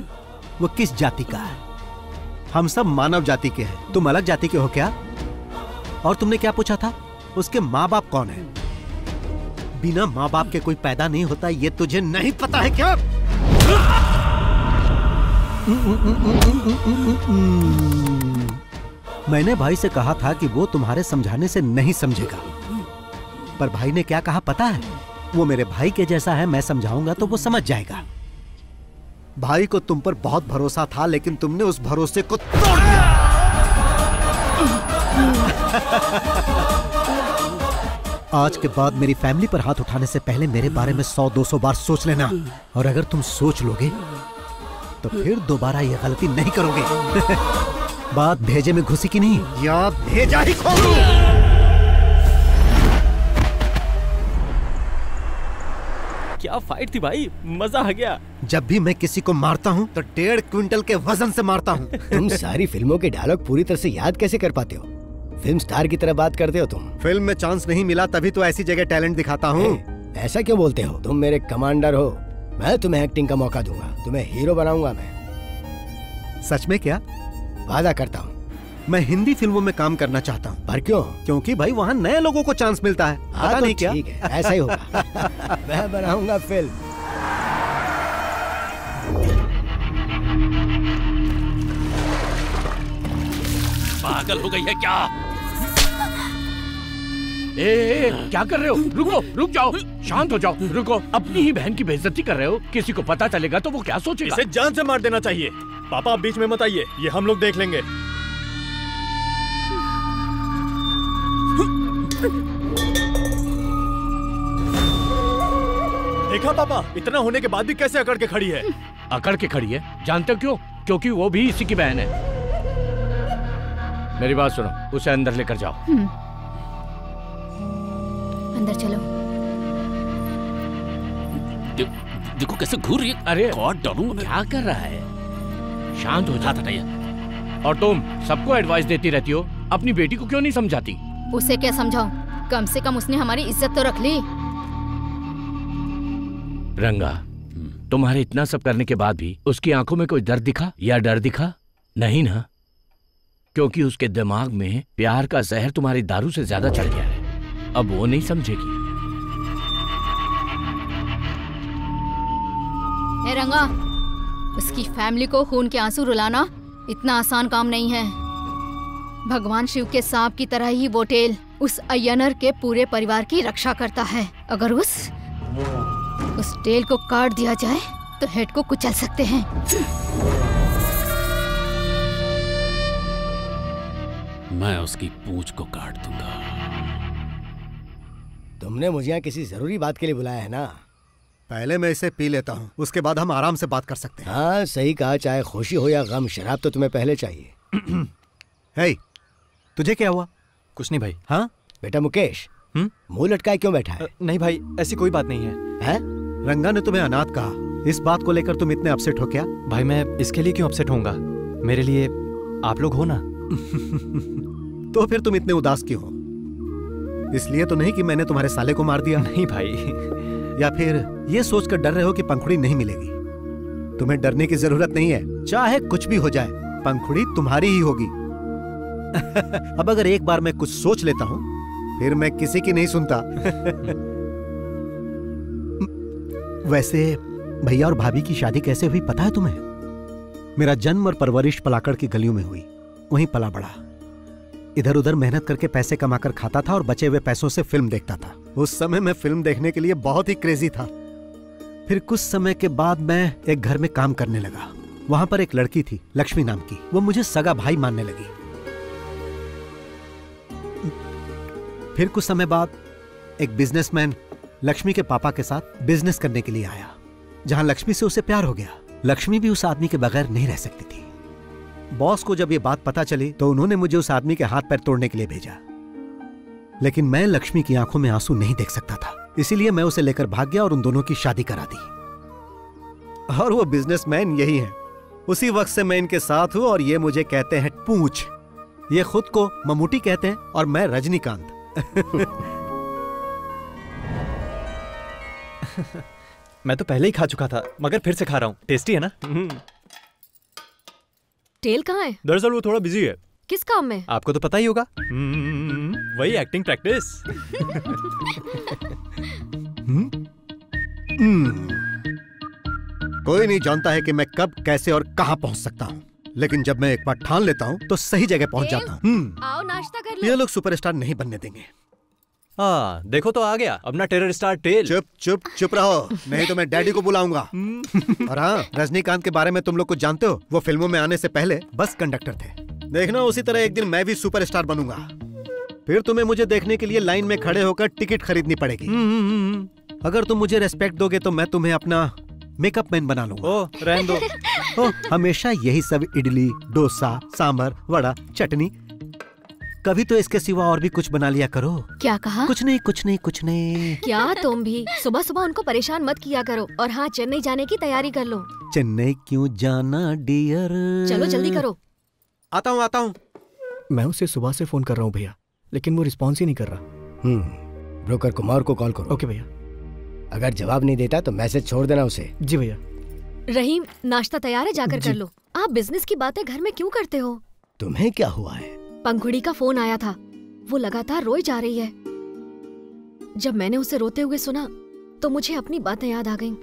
वो किस जाति का है? हम सब मानव जाति के हैं, तुम अलग जाति के हो क्या? और तुमने क्या पूछा था? उसके माँ बाप कौन है? बिना माँ बाप के कोई पैदा नहीं होता, ये तुझे नहीं पता है क्या? मैंने भाई से कहा था कि वो तुम्हारे समझाने से नहीं समझेगा, पर भाई ने क्या कहा पता है? वो मेरे भाई के जैसा है, मैं समझाऊंगा तो वो समझ जाएगा। भाई को तुम पर बहुत भरोसा था, लेकिन तुमने उस भरोसे को तोड़ दिया। आज के बाद मेरी फैमिली पर हाथ उठाने से पहले मेरे बारे में 100-200 बार सोच लेना, और अगर तुम सोच लोगे तो फिर दोबारा ये गलती नहीं करोगे। बात भेजे में घुसी की नहीं, या भेजा ही खोलूं। क्या फाइट थी भाई, मजा आ गया। जब भी मैं किसी को मारता हूँ तो 1.5 क्विंटल के वजन से मारता हूँ। तुम सारी फिल्मों के डायलॉग पूरी तरह से याद कैसे कर पाते हो? फिल्म स्टार की तरह बात करते हो तुम। फिल्म में चांस नहीं मिला तभी तो ऐसी जगह टैलेंट दिखाता हूँ। ऐसा क्यों बोलते हो? तुम मेरे कमांडर हो, मैं तुम्हें एक्टिंग का मौका दूंगा, तुम्हें हीरो बनाऊंगा मैं। सच में? क्या वादा करता हूँ। मैं हिंदी फिल्मों में काम करना चाहता हूँ। पर क्यों? क्योंकि भाई वहाँ नए लोगों को चांस मिलता है। पता तो नहीं क्या? ठीक है, ऐसा ही होगा। मैं बनाऊंगा फिल्म। पागल हो गई है क्या? ए, क्या कर रहे हो? रुको, रुक जाओ, शांत हो जाओ, रुको। अपनी ही बहन की बेइज्जती कर रहे हो, किसी को पता चलेगा तो वो क्या सोचेगा? इसे जान से मार देना चाहिए। पापा आप बीच में मत आइए, ये हम लोग देख लेंगे। देखा पापा, इतना होने के बाद भी कैसे अकड़ के खड़ी है। अकड़ के खड़ी है, जानते हो क्यों? क्योंकि वो भी इसी की बहन है। मेरी बात सुनो, उसे अंदर लेकर जाओ। अंदर चलो। देखो कैसे घूर रही है। अरे गॉड, डरू क्या कर रहा है? शांत हो जाता नहीं। और तुम सबको एडवाइस देती रहती हो, अपनी बेटी को क्यों नहीं समझाती? उसे क्या समझाऊं, कम से कम उसने हमारी इज्जत तो रख ली। रंगा, तुम्हारे इतना सब करने के बाद भी उसकी आंखों में कोई दर्द दिखा या डर दिखा? नहीं ना, क्योंकि उसके दिमाग में प्यार का जहर तुम्हारी दारू से ज्यादा चढ़ गया है। अब वो नहीं समझेगी। ए रंगा, उसकी फैमिली को खून के आंसू रुलाना इतना आसान काम नहीं है। भगवान शिव के सांप की तरह ही वो टेल उस अय्यनर के पूरे परिवार की रक्षा करता है। अगर उस टेल को काट दिया जाए तो हेड को कुचल सकते हैं। मैं उसकी पूंछ को काट दूंगा। तुमने मुझे यहाँ किसी जरूरी बात के लिए बुलाया है ना? पहले मैं इसे पी लेता हूँ, उसके बाद हम आराम से बात कर सकते हैं। हाँ सही कहा, चाहे खुशी हो या गम, शराब तो तुम्हें पहले चाहिए। हे, तुझे क्या हुआ? कुछ नहीं भाई। हाँ बेटा मुकेश, मुंह लटकाए क्यों बैठा है? नहीं भाई, ऐसी कोई बात नहीं है। रंगा ने तुम्हें अनाथ कहा, इस बात को लेकर तुम इतने अपसेट हो क्या? भाई मैं इसके लिए क्यों अपसेट होऊंगा, मेरे लिए आप लोग हो ना। तो फिर तुम इतने उदास क्यों हो? इसलिए तो नहीं कि मैंने तुम्हारे साले को मार दिया? नहीं भाई। या फिर ये सोचकर डर रहे हो कि पंखुड़ी नहीं मिलेगी? तुम्हें डरने की जरूरत नहीं है, चाहे कुछ भी हो जाए पंखुड़ी तुम्हारी ही होगी। अब अगर एक बार मैं कुछ सोच लेता हूं फिर मैं किसी की नहीं सुनता। वैसे भैया और भाभी की शादी कैसे हुई पता है तुम्हें? मेरा जन्म और परवरिश पलाकड़ की गलियों में हुई, वहीं पला बड़ा। इधर उधर मेहनत करके पैसे कमाकर खाता था और बचे हुए पैसों से फिल्म देखता था। उस समय मैं फिल्म देखने के लिए बहुत ही क्रेजी था। फिर कुछ समय के बाद मैं एक घर में काम करने लगा। वहां पर एक लड़की थी, लक्ष्मी नाम की, वो मुझे सगा भाई मानने लगी। फिर कुछ समय बाद एक बिजनेसमैन लक्ष्मी के पापा के साथ बिजनेस करने के लिए आया, जहां लक्ष्मी से उसे प्यार हो गया। लक्ष्मी भी उस आदमी के बगैर नहीं रह सकती थी। बॉस को जब ये बात पता चली तो उन्होंने मुझे उस आदमी के हाथ पैर तोड़ने के लिए भेजा, लेकिन मैं लक्ष्मी की आंखों में आंसू नहीं देख सकता था, इसीलिए मैं उसे लेकर भाग गया और उन दोनों की शादी करा दी। और वो बिजनेसमैन यही है, उसी वक्त से मैं इनके साथ हूँ और ये मुझे कहते हैं पूंछ। ये खुद को ममूटी कहते हैं और मैं रजनीकांत। मैं तो पहले ही खा चुका था मगर फिर से खा रहा हूँ, टेस्टी है ना। टेल कहाँ है? दरअसल वो थोड़ा बिजी है। किस काम में? आपको तो पता ही होगा। वही एक्टिंग प्रैक्टिस। कोई नहीं जानता है कि मैं कब, कैसे और कहाँ पहुँच सकता हूँ, लेकिन जब मैं एक बार ठान लेता हूँ तो सही जगह पहुँच जाता हूँ। आओ नाश्ता कर ले। ये लोग सुपरस्टार नहीं बनने देंगे। हाँ देखो तो आ गया अपना टेरर स्टार टेल। चुप चुप चुप रहो, नहीं तो मैं डैडी को बुलाऊंगा। और हाँ, रजनीकांत के बारे में तुम लोग कुछ जानते हो? वो फिल्मों में आने से पहले बस कंडक्टर थे। देखना उसी तरह एक दिन मैं भी सुपरस्टार बनूंगा, फिर तुम्हें मुझे देखने के लिए लाइन में खड़े होकर टिकट खरीदनी पड़ेगी। अगर तुम मुझे रेस्पेक्ट दोगे तो मैं तुम्हें अपना मेकअप मैन बना लूंगा। ओ, रहने दो। ओ, हमेशा यही सब इडली, डोसा, सांभर, वड़ा, चटनी, कभी तो इसके सिवा और भी कुछ बना लिया करो। क्या कहा? कुछ नहीं कुछ नहीं कुछ नहीं। क्या तुम भी सुबह सुबह उनको परेशान मत किया करो। और हाँ, चेन्नई जाने की तैयारी कर लो। चेन्नई क्यों जाना डियर? चलो जल्दी करो। आता हूँ आता हूँ। मैं उसे सुबह से फोन कर रहा हूँ भैया, लेकिन वो रिस्पॉन्स ही नहीं कर रहा। ब्रोकर कुमार को कॉल करो। ओके भैया। अगर जवाब नहीं देता तो मैसेज छोड़ देना उसे। जी भैया। रहीम, नाश्ता तैयार है, जाकर कर लो। आप बिजनेस की बातें घर में क्यों करते हो? तुम्हें क्या हुआ है? पंखुड़ी का फोन आया था, वो लगातार रोई जा रही है। जब मैंने उसे रोते हुए सुना तो मुझे अपनी बातें याद आ गईं।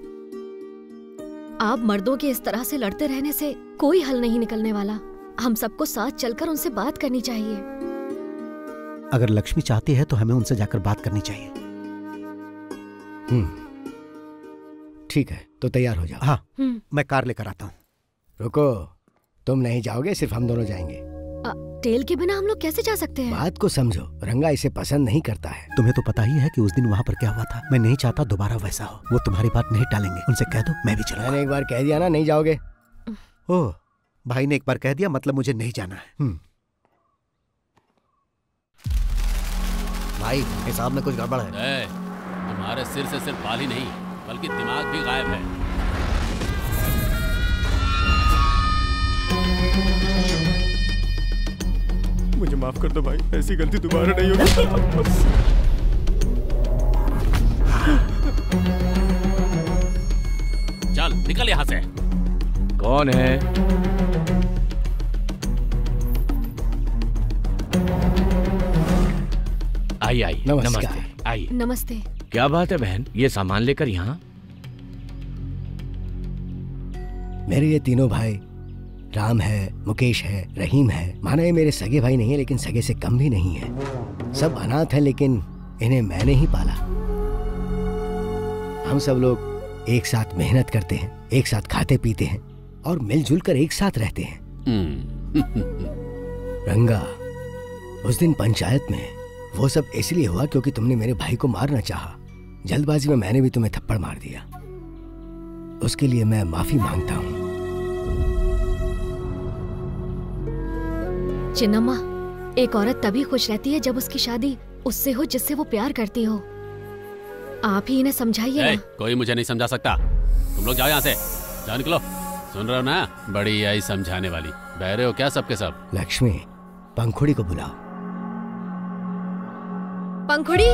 आप मर्दों के इस तरह से लड़ते रहने से कोई हल नहीं निकलने वाला। हम सबको साथ चलकर उनसे बात करनी चाहिए। अगर लक्ष्मी चाहती है तो हमें उनसे जाकर बात करनी चाहिए। ठीक है, तो तैयार हो जाओ। हाँ, मैं कार लेकर आता हूँ। रुको, तुम नहीं जाओगे, सिर्फ हम दोनों जाएंगे। तेल के बिना हम लोग कैसे जा सकते हैं? बात को समझो, रंगा इसे पसंद नहीं करता है। तुम्हें तो पता ही है कि उस दिन वहाँ पर क्या हुआ था। मैं नहीं चाहता दोबारा वैसा हो। वो तुम्हारी बात नहीं टालेंगे, उनसे कह दो मैं भी चलूंगा। मैंने एक बार कह दिया ना, नहीं जाओगे। ओह, भाई ने एक बार कह दिया मतलब मुझे नहीं जाना है। भाई, हिसाब में कुछ गड़बड़ है। तुम्हारे सिर से सिर्फ बाल ही नहीं बल्कि दिमाग भी गायब है। मुझे माफ कर दो भाई, ऐसी गलती दोबारा नहीं होगी। चल निकल यहाँ से। कौन है? आई आई। नमस्ते। आई नमस्ते। क्या बात है बहन, ये सामान लेकर यहाँ? मेरे ये तीनों भाई राम है, मुकेश है, रहीम है। माना ये मेरे सगे भाई नहीं है लेकिन सगे से कम भी नहीं है। सब अनाथ है लेकिन इन्हें मैंने ही पाला। हम सब लोग एक साथ मेहनत करते हैं, एक साथ खाते पीते हैं और मिलजुल कर एक साथ रहते हैं। रंगा, उस दिन पंचायत में वो सब इसलिए हुआ क्योंकि तुमने मेरे भाई को मारना चाहा। जल्दबाजी में मैंने भी तुम्हें थप्पड़ मार दिया। उसके लिए मैं माफी मांगता हूँ। चिन्नम्मा, एक औरत तभी खुश रहती है जब उसकी शादी उससे हो जिससे वो प्यार करती हो। आप ही इन्हें समझाइए ना। कोई मुझे नहीं समझा सकता। तुम लोग जाओ यहाँ से, जाओ निकलो। सुन रहे हो ना, बड़ी आई समझाने वाली। बहरे हो क्या सबके सब? लक्ष्मी, पंखुड़ी को बुलाओ। पंखुड़ी,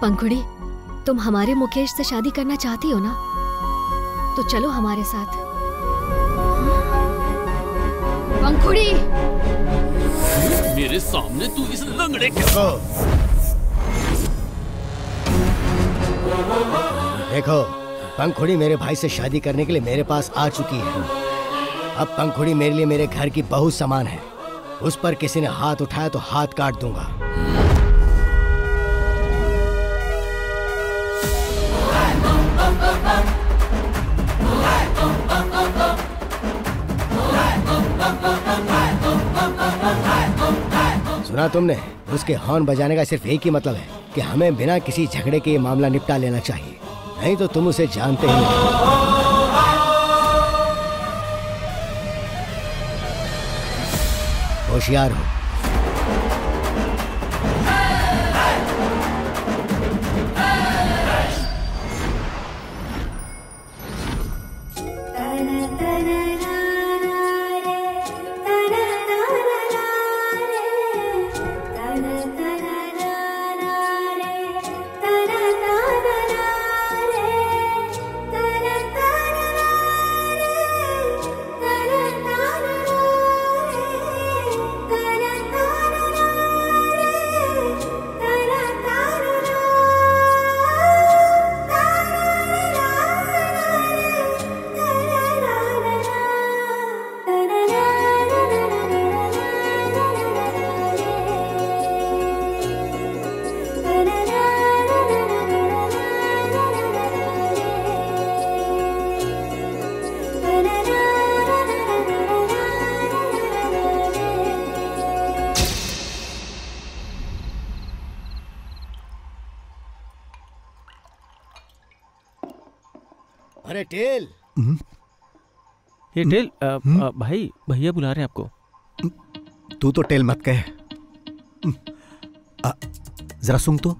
पंखुड़ी, तुम हमारे मुकेश से शादी करना चाहती हो ना, तो चलो हमारे साथ। पंखुड़ी, मेरे सामने तू इस लंगड़े के देखो। पंखुड़ी मेरे भाई से शादी करने के लिए मेरे पास आ चुकी है। अब पंखुड़ी मेरे लिए मेरे घर की बहू समान है। उस पर किसी ने हाथ उठाया तो हाथ काट दूंगा। सुना तुमने? उसके हॉर्न बजाने का सिर्फ एक ही मतलब है कि हमें बिना किसी झगड़े के ये मामला निपटा लेना चाहिए, नहीं तो तुम उसे जानते ही नहीं। होशियार हो। टेल, ये टेल भाई भैया बुला रहे हैं आपको। तू तो टेल मत कहे, जरा सुन तो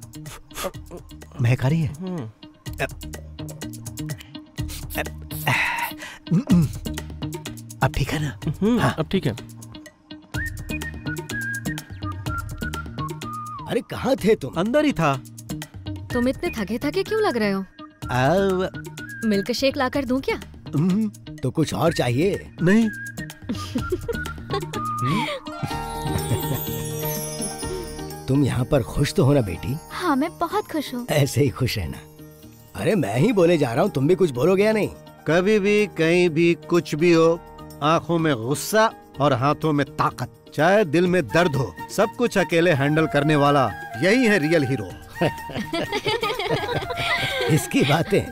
महक आ रही है। अब ठीक है ना? हाँ अब ठीक है। अरे कहाँ थे तुम? अंदर ही था। तुम इतने थके थके क्यों लग रहे हो? मिल्क शेक लाकर दूं क्या? तो कुछ और चाहिए? नहीं। तुम यहाँ पर खुश तो हो ना बेटी? हाँ मैं बहुत खुश हूँ। ऐसे ही खुश है ना? अरे मैं ही बोले जा रहा हूँ, तुम भी कुछ बोलोगे या नहीं? कभी भी कहीं भी कुछ भी हो, आँखों में गुस्सा और हाथों में ताकत, चाहे दिल में दर्द हो, सब कुछ अकेले हैंडल करने वाला, यही है रियल हीरो। इसकी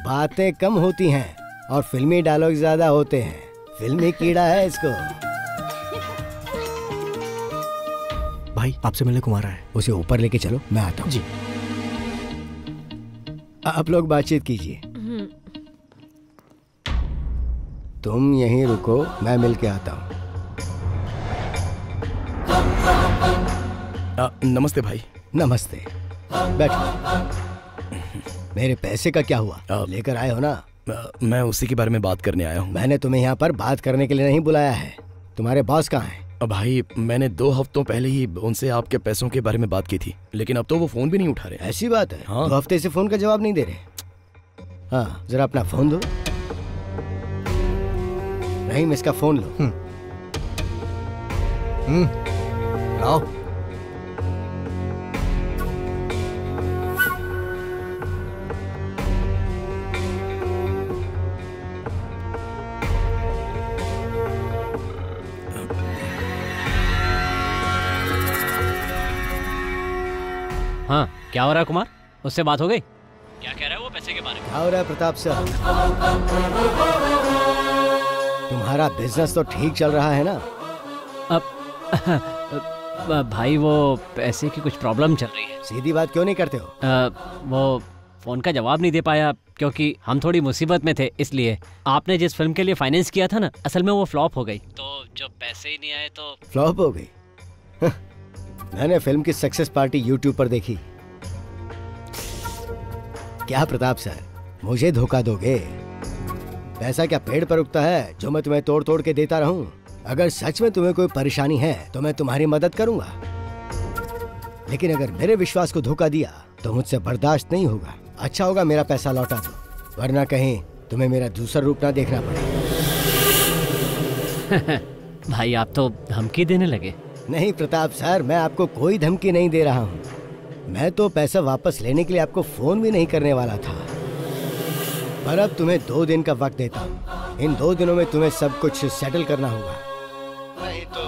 बातें कम होती हैं और फिल्मी डायलॉग ज्यादा होते हैं। फिल्मी कीड़ा है इसको। भाई आपसे मिलने कुमारा है, उसे ऊपर लेके चलो, मैं आता हूँ। जी आप लोग बातचीत कीजिए। तुम यहीं रुको, मैं मिलके आता हूँ। नमस्ते भाई। नमस्ते, बैठो। मेरे पैसे का क्या हुआ? लेकर आए हो ना? मैं उसी के बारे में बात करने आया हूँ। मैंने तुम्हें यहाँ पर बात करने के लिए नहीं बुलाया है। तुम्हारे बॉस कहाँ हैं? भाई मैंने 2 हफ्तों पहले ही उनसे आपके पैसों के बारे में बात की थी, लेकिन अब तो वो फोन भी नहीं उठा रहे। ऐसी बात है? हाँ। 2 हफ्ते से फोन का जवाब नहीं दे रहे। हाँ जरा अपना फोन दो। नहीं इसका फोन लो। आओ। हाँ क्या हो रहा है कुमार? उससे बात हो गई? क्या कह रहा है वो पैसे के बारे में? क्या हो रहा है प्रताप सर? तुम्हारा बिजनेस तो ठीक चल रहा है ना? अब भाई वो पैसे की कुछ प्रॉब्लम चल रही है। सीधी बात क्यों नहीं करते हो? वो फोन का जवाब नहीं दे पाया क्योंकि हम थोड़ी मुसीबत में थे, इसलिए। आपने जिस फिल्म के लिए फाइनेंस किया था ना, असल में वो फ्लॉप हो गई, तो जब पैसे ही नहीं आए तो फ्लॉप हो गई। मैंने फिल्म की सक्सेस पार्टी YouTube पर देखी। क्या प्रताप सर, मुझे धोखा दोगे? पैसा क्या पेड़ पर उगता है जो मैं तुम्हें तोड़ तोड़ के देता रहूं? अगर सच में तुम्हें कोई परेशानी है तो मैं तुम्हारी मदद करूंगा, लेकिन अगर मेरे विश्वास को धोखा दिया तो मुझसे बर्दाश्त नहीं होगा। अच्छा होगा मेरा पैसा लौटा दो, वरना कहीं तुम्हें मेरा दूसरा रूप ना देखना पड़े। भाई आप तो धमकी देने लगे। नहीं प्रताप सर, मैं आपको कोई धमकी नहीं दे रहा हूँ। मैं तो पैसा वापस लेने के लिए आपको फोन भी नहीं करने वाला था, पर अब तुम्हें 2 दिन का वक्त देता हूँ। इन 2 दिनों में तुम्हें सब कुछ सेटल करना होगा, नहीं तो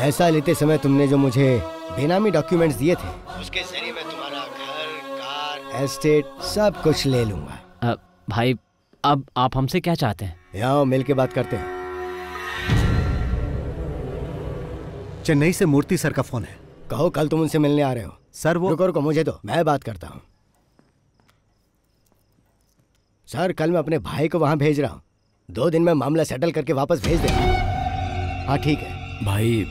पैसा लेते समय तुमने जो मुझे बेनामी डॉक्यूमेंट्स दिए थे, उसके जरिए मैं तुम्हारा घर, कार, एस्टेट सब कुछ ले लूंगा। भाई अब आप हमसे क्या चाहते हैं? आओ मिल के बात करते हैं। चेन्नई से मूर्ति सर का फोन है। कहो कल तुम उनसे मिलने आ रहे हो। सर वो रुको मुझे दो, मैं बात करता हूँ। सर कल मैं अपने भाई को वहाँ भेज रहा हूँ, 2 दिन में मामला सेटल करके वापस भेज देता हूँ। हाँ ठीक है भाई।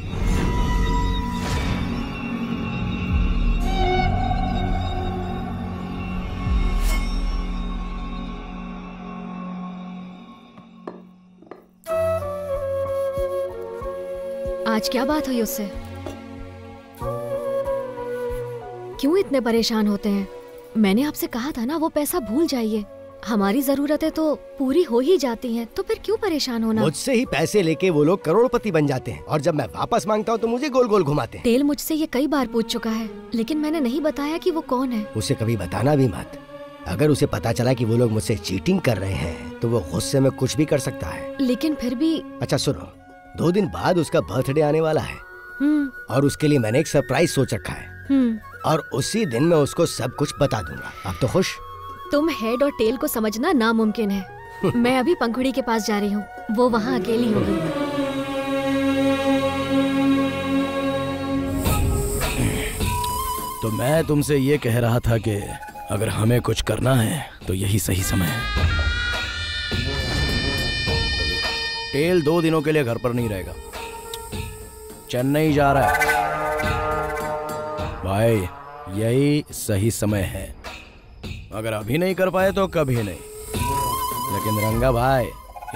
आज क्या बात हुई उससे? क्यों इतने परेशान होते हैं? मैंने आपसे कहा था ना वो पैसा भूल जाइए, हमारी जरूरतें तो पूरी हो ही जाती हैं, तो फिर क्यों परेशान होना? मुझसे ही पैसे लेके वो लोग करोड़पति बन जाते हैं और जब मैं वापस मांगता हूँ तो मुझे गोल गोल घुमाते हैं। तेल मुझसे ये कई बार पूछ चुका है, लेकिन मैंने नहीं बताया कि वो कौन है। उसे कभी बताना भी मत। अगर उसे पता चला कि वो लोग मुझसे चीटिंग कर रहे हैं तो वो गुस्से में कुछ भी कर सकता है। लेकिन फिर भी। अच्छा सुनो, 2 दिन बाद उसका बर्थडे आने वाला है और उसके लिए मैंने एक सरप्राइज सोच रखा है और उसी दिन मैं उसको सब कुछ बता दूंगा। अब तो खुश? तुम हेड और टेल को समझना नामुमकिन है। मैं अभी पंखुड़ी के पास जा रही हूँ, वो वहाँ अकेली होगी। तो मैं तुमसे ये कह रहा था कि अगर हमें कुछ करना है तो यही सही समय है। तेल 2 दिनों के लिए घर पर नहीं रहेगा, चेन्नई जा रहा है। भाई यही सही समय है, अगर अभी नहीं कर पाए तो कभी नहीं। लेकिन रंगा भाई,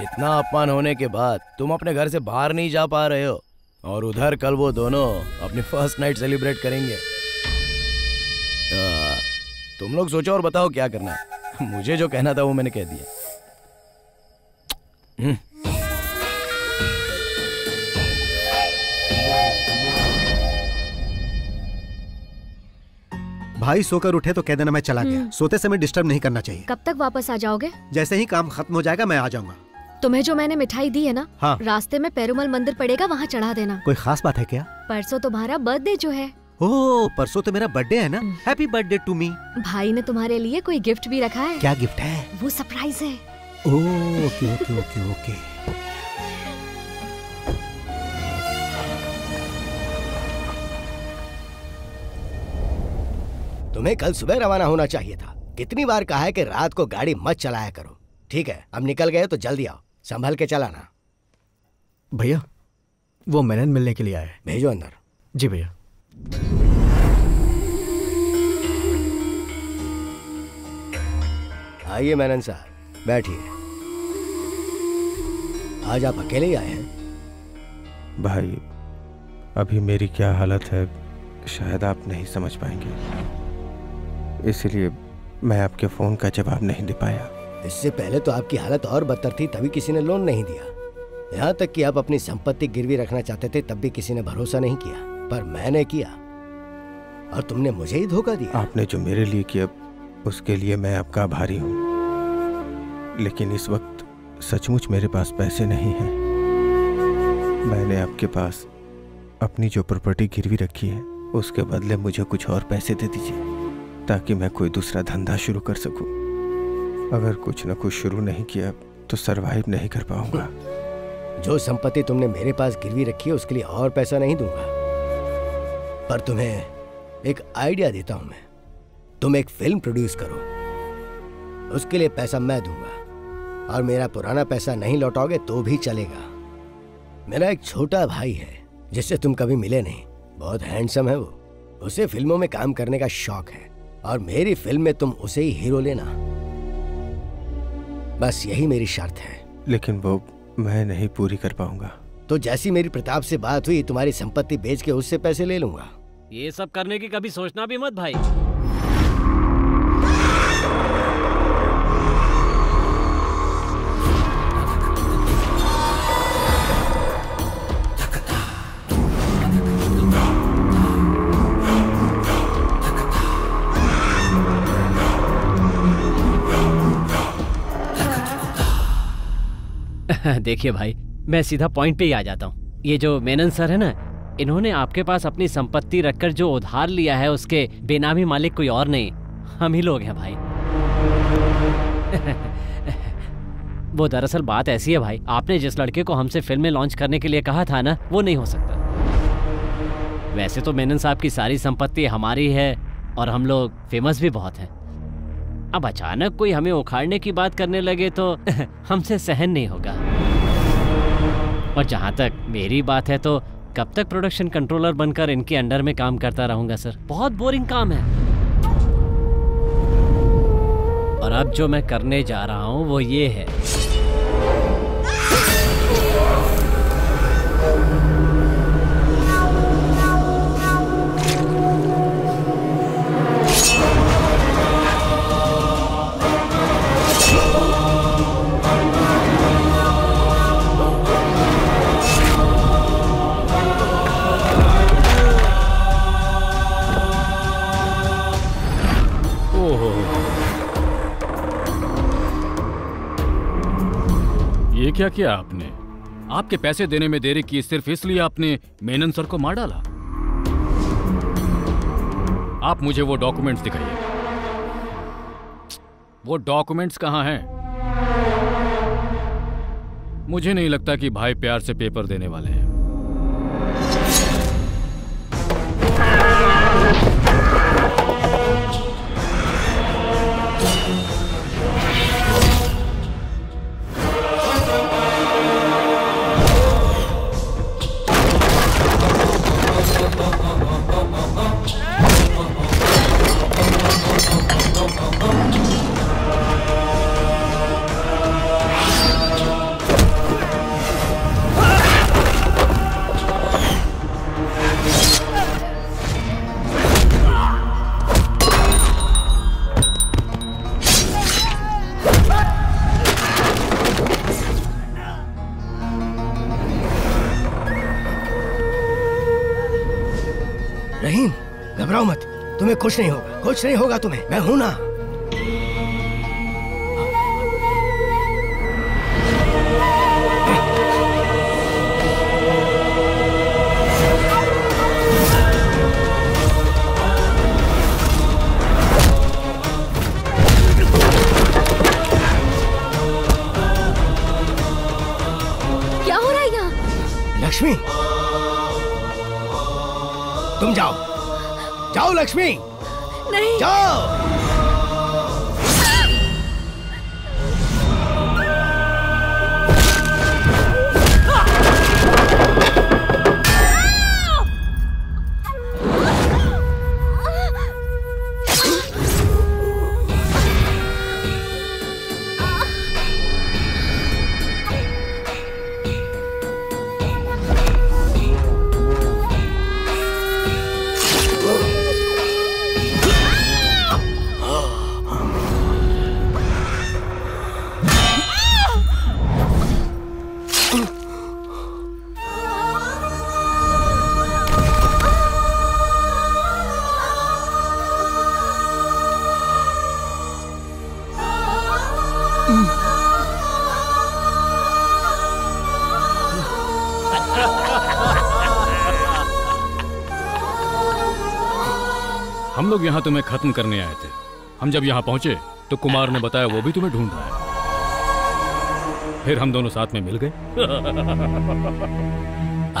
इतना अपमान होने के बाद तुम अपने घर से बाहर नहीं जा पा रहे हो, और उधर कल वो दोनों अपनी फर्स्ट नाइट सेलिब्रेट करेंगे। तुम लोग सोचो और बताओ क्या करना है। मुझे जो कहना था वो मैंने कह दिया। भाई सोकर उठे तो कह देना मैं चला गया, सोते समय डिस्टर्ब नहीं करना चाहिए। कब तक वापस आ जाओगे? जैसे ही काम खत्म हो जाएगा मैं आ जाऊंगा। तुम्हें जो मैंने मिठाई दी है ना, हाँ। रास्ते में पेरुमल मंदिर पड़ेगा, वहाँ चढ़ा देना। कोई खास बात है क्या? परसों तुम्हारा बर्थडे जो है। ओह, परसों तो मेरा बर्थडे है ना। Happy birthday to me. भाई ने तुम्हारे लिए कोई गिफ्ट भी रखा है। क्या गिफ्ट है? वो सरप्राइज है। Oh, okay okay okay okay. तुम्हें कल सुबह रवाना होना चाहिए था। कितनी बार कहा है कि रात को गाड़ी मत चलाया करो। ठीक है, अब निकल गए तो जल्दी आओ, संभल के चलाना। भैया वो मेनन मिलने के लिए आया है। भेजो अंदर। जी भैया। आइए मेनन साहब, बैठिए। आज आप अकेले ही आए हैं? भाई अभी मेरी क्या हालत है शायद आप नहीं समझ पाएंगे, इसलिए मैं आपके फोन का जवाब नहीं दे पाया। इससे पहले तो आपकी हालत और बदतर थी, तभी किसी ने लोन नहीं दिया। यहाँ तक कि आप अपनी संपत्ति गिरवी रखना चाहते थे, तब भी किसी ने भरोसा नहीं किया। पर मैंने किया, और तुमने मुझे ही धोखा दिया। आपने जो मेरे लिए किया उसके लिए मैं आपका आभारी हूँ, लेकिन इस वक्त सचमुच मेरे पास पैसे नहीं हैं। मैंने आपके पास अपनी जो प्रॉपर्टी गिरवी रखी है उसके बदले मुझे कुछ और पैसे दे दीजिए, ताकि मैं कोई दूसरा धंधा शुरू कर सकूं। अगर कुछ ना कुछ शुरू नहीं किया तो सरवाइव नहीं कर पाऊंगा। जो संपत्ति तुमने मेरे पास गिरवी रखी है उसके लिए और पैसा नहीं दूंगा, पर तुम्हें एक आइडिया देता हूं मैं। तुम एक फिल्म प्रोड्यूस करो, उसके लिए पैसा मैं दूंगा, और मेरा पुराना पैसा नहीं लौटाओगे तो भी चलेगा। मेरा एक छोटा भाई है जिससे तुम कभी मिले नहीं, बहुत हैंडसम है वो, उसे फिल्मों में काम करने का शौक है, और मेरी फिल्म में तुम उसे ही हीरो लेना। बस यही मेरी शर्त है। लेकिन वो मैं नहीं पूरी कर पाऊंगा। तो जैसी मेरी प्रताप से बात हुई, तुम्हारी संपत्ति बेच के उससे पैसे ले लूंगा। ये सब करने की कभी सोचना भी मत भाई। देखिए भाई, मैं सीधा पॉइंट पे ही आ जाता हूँ। ये जो मेनन सर है ना, इन्होंने आपके पास अपनी संपत्ति रखकर जो उधार लिया है उसके बेनामी मालिक कोई और नहीं, हम ही लोग हैं भाई। वो दरअसल बात ऐसी है भाई, आपने जिस लड़के को हमसे फिल्में लॉन्च करने के लिए कहा था ना, वो नहीं हो सकता। वैसे तो मेनन साहब की सारी संपत्ति हमारी है और हम लोग फेमस भी बहुत हैं। अब अचानक कोई हमें उखाड़ने की बात करने लगे तो हमसे सहन नहीं होगा। और जहाँ तक मेरी बात है तो कब तक प्रोडक्शन कंट्रोलर बनकर इनके अंडर में काम करता रहूंगा सर? बहुत बोरिंग काम है। और अब जो मैं करने जा रहा हूँ वो ये है। ये क्या किया आपने? आपके पैसे देने में देरी की सिर्फ इसलिए आपने मेनन सर को मार डाला। आप मुझे वो डॉक्यूमेंट्स दिखाइए। वो डॉक्यूमेंट्स कहाँ हैं? मुझे नहीं लगता कि भाई प्यार से पेपर देने वाले हैं। रहीम, घबराओ मत, तुम्हें कुछ नहीं होगा, कुछ नहीं होगा तुम्हें, मैं हूं ना। लक्ष्मी, तुम जाओ, जाओ लक्ष्मी, नहीं जाओ। हम लोग यहाँ तुम्हें खत्म करने आए थे। हम जब यहाँ पहुंचे तो कुमार ने बताया वो भी तुम्हें ढूंढ रहा है। फिर हम दोनों साथ में मिल गए।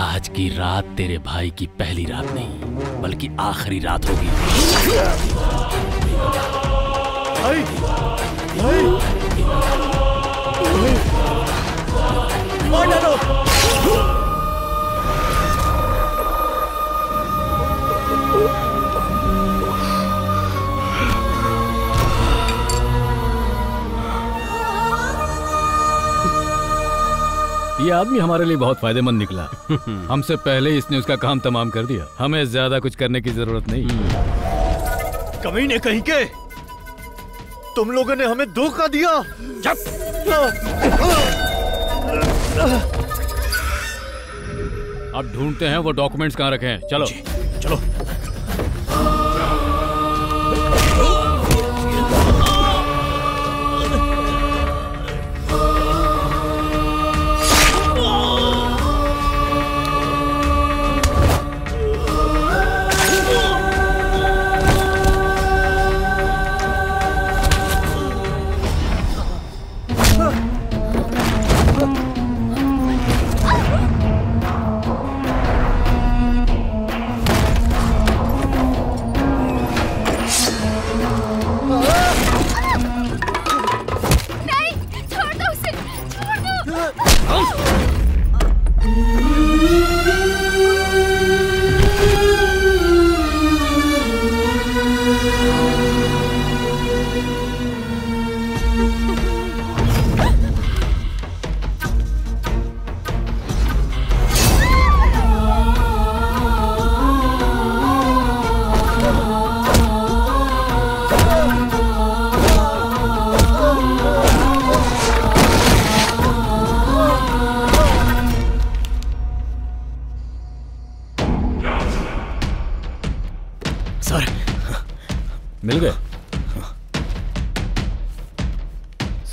आज की रात तेरे भाई की पहली रात नहीं बल्कि आखिरी रात होगी। ये आदमी हमारे लिए बहुत फायदेमंद निकला। हमसे पहले इसने उसका काम तमाम कर दिया। हमें ज्यादा कुछ करने की जरूरत नहीं। कमीने कहीं के, तुम लोगों ने हमें धोखा दिया। अब ढूंढते हैं वो डॉक्यूमेंट्स कहाँ रखे हैं। चलो चलो।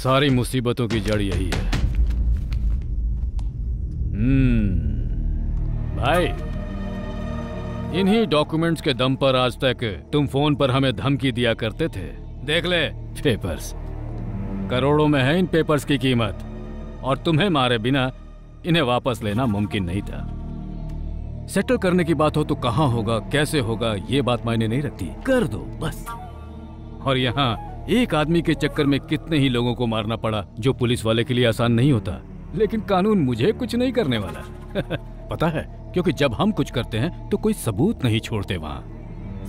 सारी मुसीबतों की जड़ यही है। भाई, इन्हीं डॉक्यूमेंट्स के दम पर आज तक तुम फोन पर हमें धमकी दिया करते थे। देख ले, पेपर्स करोड़ों में है इन पेपर्स की कीमत, और तुम्हें मारे बिना इन्हें वापस लेना मुमकिन नहीं था। सेटल करने की बात हो तो कहां होगा, कैसे होगा, ये बात मायने नहीं रखती, कर दो बस। और यहाँ एक आदमी के चक्कर में कितने ही लोगों को मारना पड़ा, जो पुलिस वाले के लिए आसान नहीं होता। लेकिन कानून मुझे कुछ नहीं करने वाला। पता है, क्योंकि जब हम कुछ करते हैं तो कोई सबूत नहीं छोड़ते। वहाँ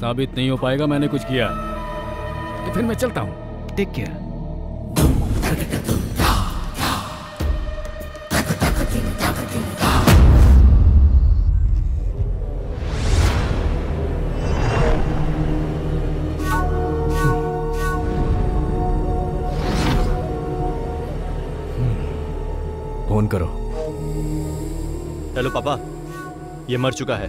साबित नहीं हो पाएगा मैंने कुछ किया तो फिर मैं चलता हूँ। Take care. करो। हेलो पापा, ये मर चुका है।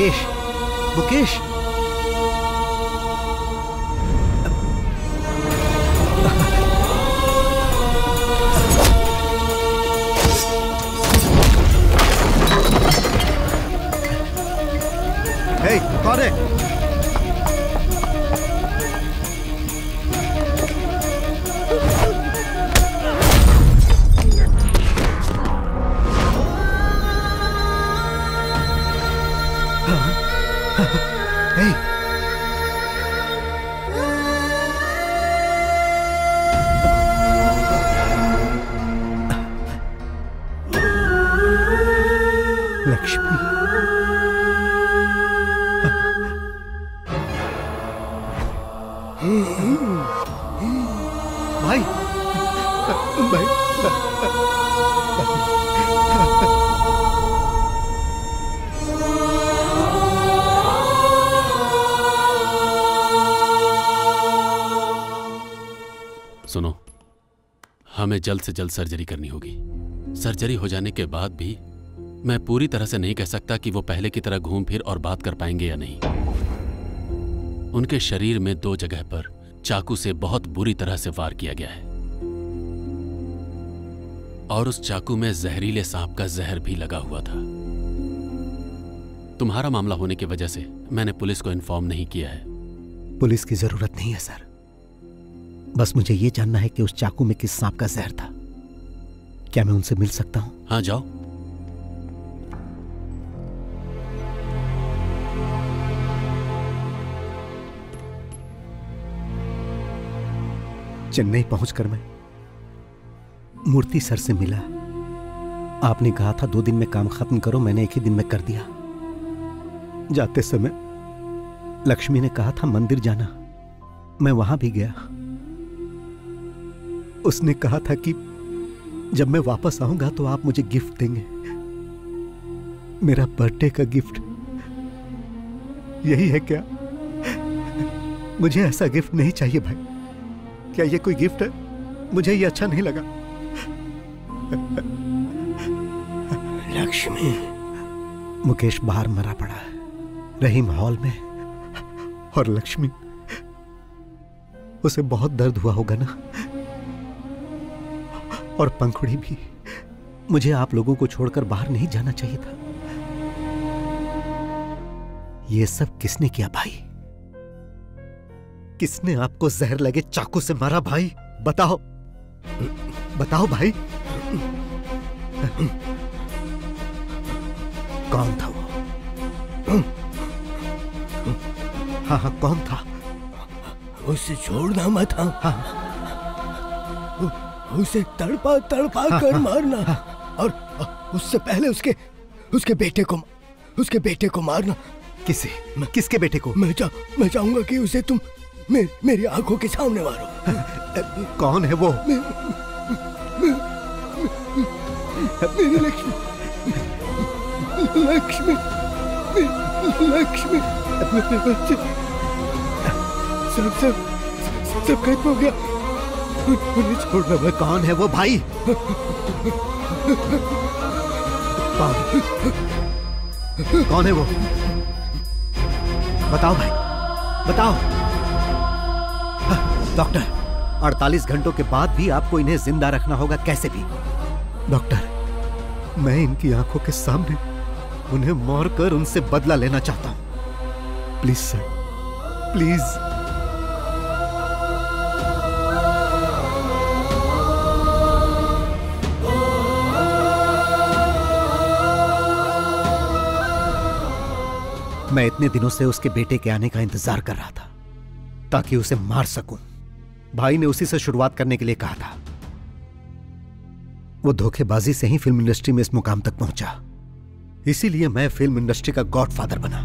मुकेश, मुकेश कौन है? सुनो, हमें जल्द से जल्द सर्जरी करनी होगी। सर्जरी हो जाने के बाद भी मैं पूरी तरह से नहीं कह सकता कि वो पहले की तरह घूम फिर और बात कर पाएंगे या नहीं। उनके शरीर में 2 जगह पर चाकू से बहुत बुरी तरह से वार किया गया है और उस चाकू में जहरीले सांप का जहर भी लगा हुआ था। तुम्हारा मामला होने की वजह से मैंने पुलिस को इन्फॉर्म नहीं किया है। पुलिस की जरूरत नहीं है सर, बस मुझे यह जानना है कि उस चाकू में किस सांप का जहर था। क्या मैं उनसे मिल सकता हूं? हाँ जाओ। चेन्नई पहुंचकर मैं मूर्ति सर से मिला। आपने कहा था 2 दिन में काम खत्म करो, मैंने एक ही दिन में कर दिया। जाते समय लक्ष्मी ने कहा था मंदिर जाना, मैं वहां भी गया। उसने कहा था कि जब मैं वापस आऊंगा तो आप मुझे गिफ्ट देंगे। मेरा बर्थडे का गिफ्ट यही है क्या? मुझे ऐसा गिफ्ट नहीं चाहिए भाई। क्या ये कोई गिफ्ट है? मुझे ये अच्छा नहीं लगा। लक्ष्मी, मुकेश बाहर मरा पड़ा है, रहीम हॉल में, और लक्ष्मी, उसे बहुत दर्द हुआ होगा ना। और पंखुड़ी भी। मुझे आप लोगों को छोड़कर बाहर नहीं जाना चाहिए था। ये सब किसने किया भाई? किसने आपको जहर लगे चाकू से मारा भाई? बताओ, बताओ भाई, कौन था वो? हाँ हाँ, कौन था? उसे छोड़ना मत। हाँ, उसे तड़पा तड़पा कर मारना। और उससे पहले उसके बेटे को मारना। किसे? किसके बेटे को? मैं चाहूंगा कि उसे तुम मेरी आंखों के सामने मारो। कौन है वो? मेरी लक्ष्मी, लक्ष्मी, लक्ष्मी, मेरे बच्चे, सब खत्म हो गया। मुझे छोड़ना मत। कौन है वो भाई? कौन है वो? बताओ भाई, बताओ। डॉक्टर, 48 घंटों के बाद भी आपको इन्हें जिंदा रखना होगा, कैसे भी। डॉक्टर, मैं इनकी आंखों के सामने उन्हें मार कर उनसे बदला लेना चाहता हूं। Please sir, please. मैं इतने दिनों से उसके बेटे के आने का इंतजार कर रहा था ताकि उसे मार सकूं। भाई ने उसी से शुरुआत करने के लिए कहा था। वो धोखेबाजी से ही फिल्म इंडस्ट्री में इस मुकाम तक पहुंचा, इसीलिए मैं फिल्म इंडस्ट्री का गॉडफादर बना।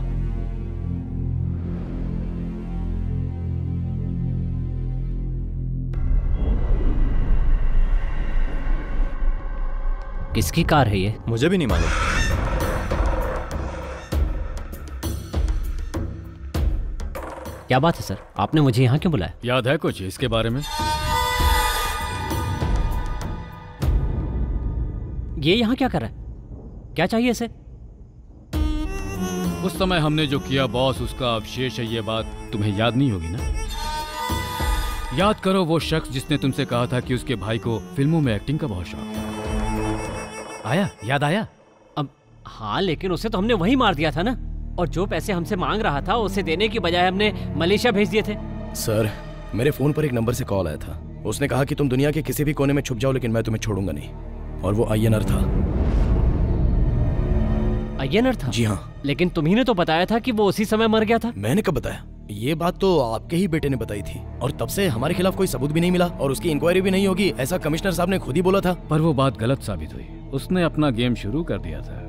किसकी कार है ये? मुझे भी नहीं मालूम। क्या बात है सर, आपने मुझे यहाँ क्यों बुलाया? याद है कुछ इसके बारे में? ये यहाँ क्या कर रहा है? क्या चाहिए इसे? उस समय हमने जो किया बॉस उसका अवशेष है, ये बात तुम्हें याद नहीं होगी ना? याद करो वो शख्स जिसने तुमसे कहा था कि उसके भाई को फिल्मों में एक्टिंग का बहुत शौक है। आया? याद आया? अब हाँ, लेकिन उसे तो हमने वही मार दिया था ना, और जो पैसे हमसे मांग रहा था उसे देने की बजाय हमने मलेशिया भेज दिए थे। सर, मेरे फोन पर एक नंबर से कॉल आया था, उसने कहा कि तुम दुनिया के किसी भी कोने में छुप जाओ लेकिन मैं तुम्हें छोड़ूंगा नहीं, और वो आईएनआर था। आईएनआर था? जी हाँ। लेकिन तुम्ही ने तो बताया था कि वो उसी समय मर गया था। मैंने कब बताया? ये बात तो आपके ही बेटे ने बताई थी, और तब से हमारे खिलाफ कोई सबूत भी नहीं मिला और उसकी इंक्वायरी भी नहीं होगी ऐसा कमिश्नर साहब ने खुद ही बोला था। पर वो बात गलत साबित हुई, उसने अपना गेम शुरू कर दिया था।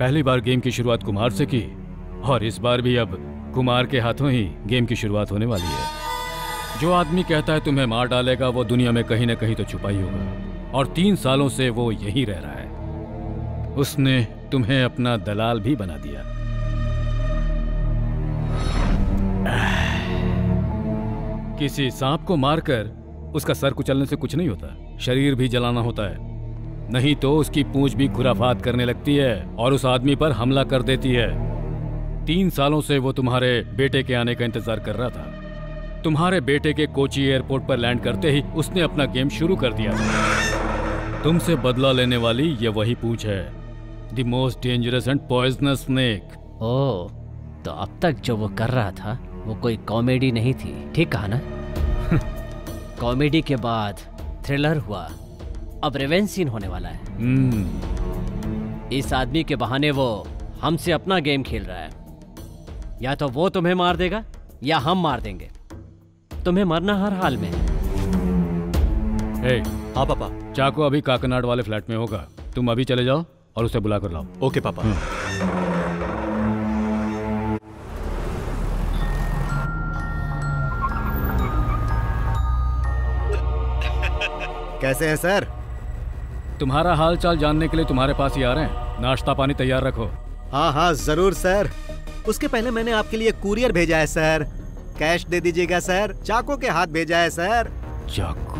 पहली बार गेम की शुरुआत कुमार से की और इस बार भी अब कुमार के हाथों ही गेम की शुरुआत होने वाली है। जो आदमी कहता है तुम्हें मार डालेगा वो दुनिया में कहीं ना कहीं तो छुपा ही होगा, और 3 सालों से वो यहीं रह रहा है। उसने तुम्हें अपना दलाल भी बना दिया। किसी सांप को मारकर उसका सर कुचलने से कुछ नहीं होता, शरीर भी जलाना होता है, नहीं तो उसकी पूंछ भी खुराफात करने लगती है और उस आदमी पर हमला कर देती है। 3 सालों से वो तुम्हारे बेटे के आने का इंतजार कर रहा था। तुम्हारे बेटे के कोची एयरपोर्ट पर लैंड करते ही उसने अपना गेम शुरू कर दिया था। तुमसे बदला लेने वाली ये वही पूंछ है, the most dangerous and poisonous snake. Oh, तो अब तक जो वो कर रहा था वो कोई कॉमेडी नहीं थी, ठीक कहा ना? कॉमेडी के बाद थ्रिलर हुआ, अब रिवेंज सीन होने वाला है। इस आदमी के बहाने वो हमसे अपना गेम खेल रहा है, या तो वो तुम्हें मार देगा या हम मार देंगे। तुम्हें मरना हर हाल में। हाँ पापा, चाको अभी काकनाड वाले फ्लैट में होगा, तुम अभी चले जाओ और उसे बुला कर लाओ। ओके पापा। कैसे हैं सर? तुम्हारा हाल चाल जानने के लिए तुम्हारे पास ही आ रहे हैं। नाश्ता पानी तैयार रखो। हाँ हाँ जरूर सर। उसके पहले मैंने आपके लिए कुरियर भेजा है सर, कैश दे दीजिएगा सर। चाको के हाथ भेजा है सर। चाको?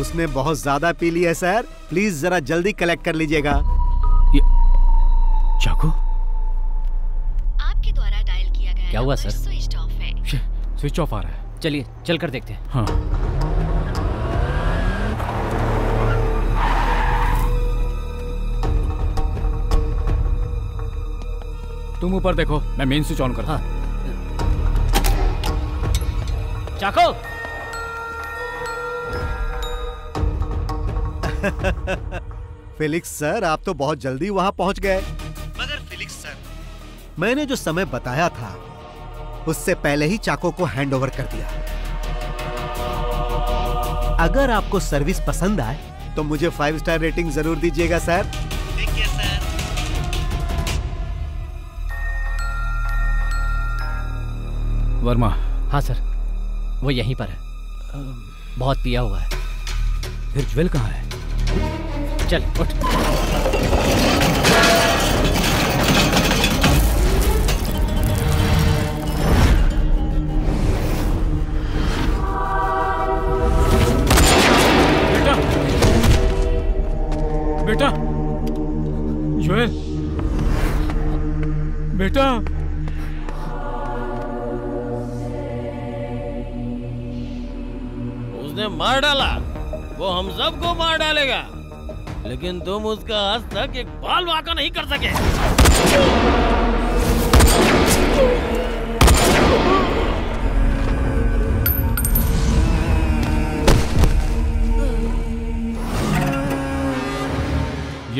उसने बहुत ज्यादा पी ली है सर, प्लीज जरा जल्दी कलेक्ट कर लीजिएगा। ये चाको? आपके द्वारा डायल किया गया। क्या हुआ सर? स्विच ऑफ है। स्विच ऑफ आ रहा है। चलिए चल कर देखते हैं। हाँ। तुम ऊपर देखो, मैं मेन स्विच ऑन करता हूं। चाको! फिलिक्स सर, आप तो बहुत जल्दी वहां पहुंच गए। मगर फिलिक्स सर, मैंने जो समय बताया था उससे पहले ही चाको को हैंडओवर कर दिया। अगर आपको सर्विस पसंद आए तो मुझे 5 स्टार रेटिंग जरूर दीजिएगा सर। वर्मा? हाँ सर, वो यहीं पर है, बहुत पिया हुआ है। फिर ज्वेल कहाँ है? चल उठ। बेटा, बेटा, ज्वेल, बेटा। मार डाला, वो हम सबको मार डालेगा, लेकिन तुम उसका आज तक एक बाल वाका नहीं कर सके।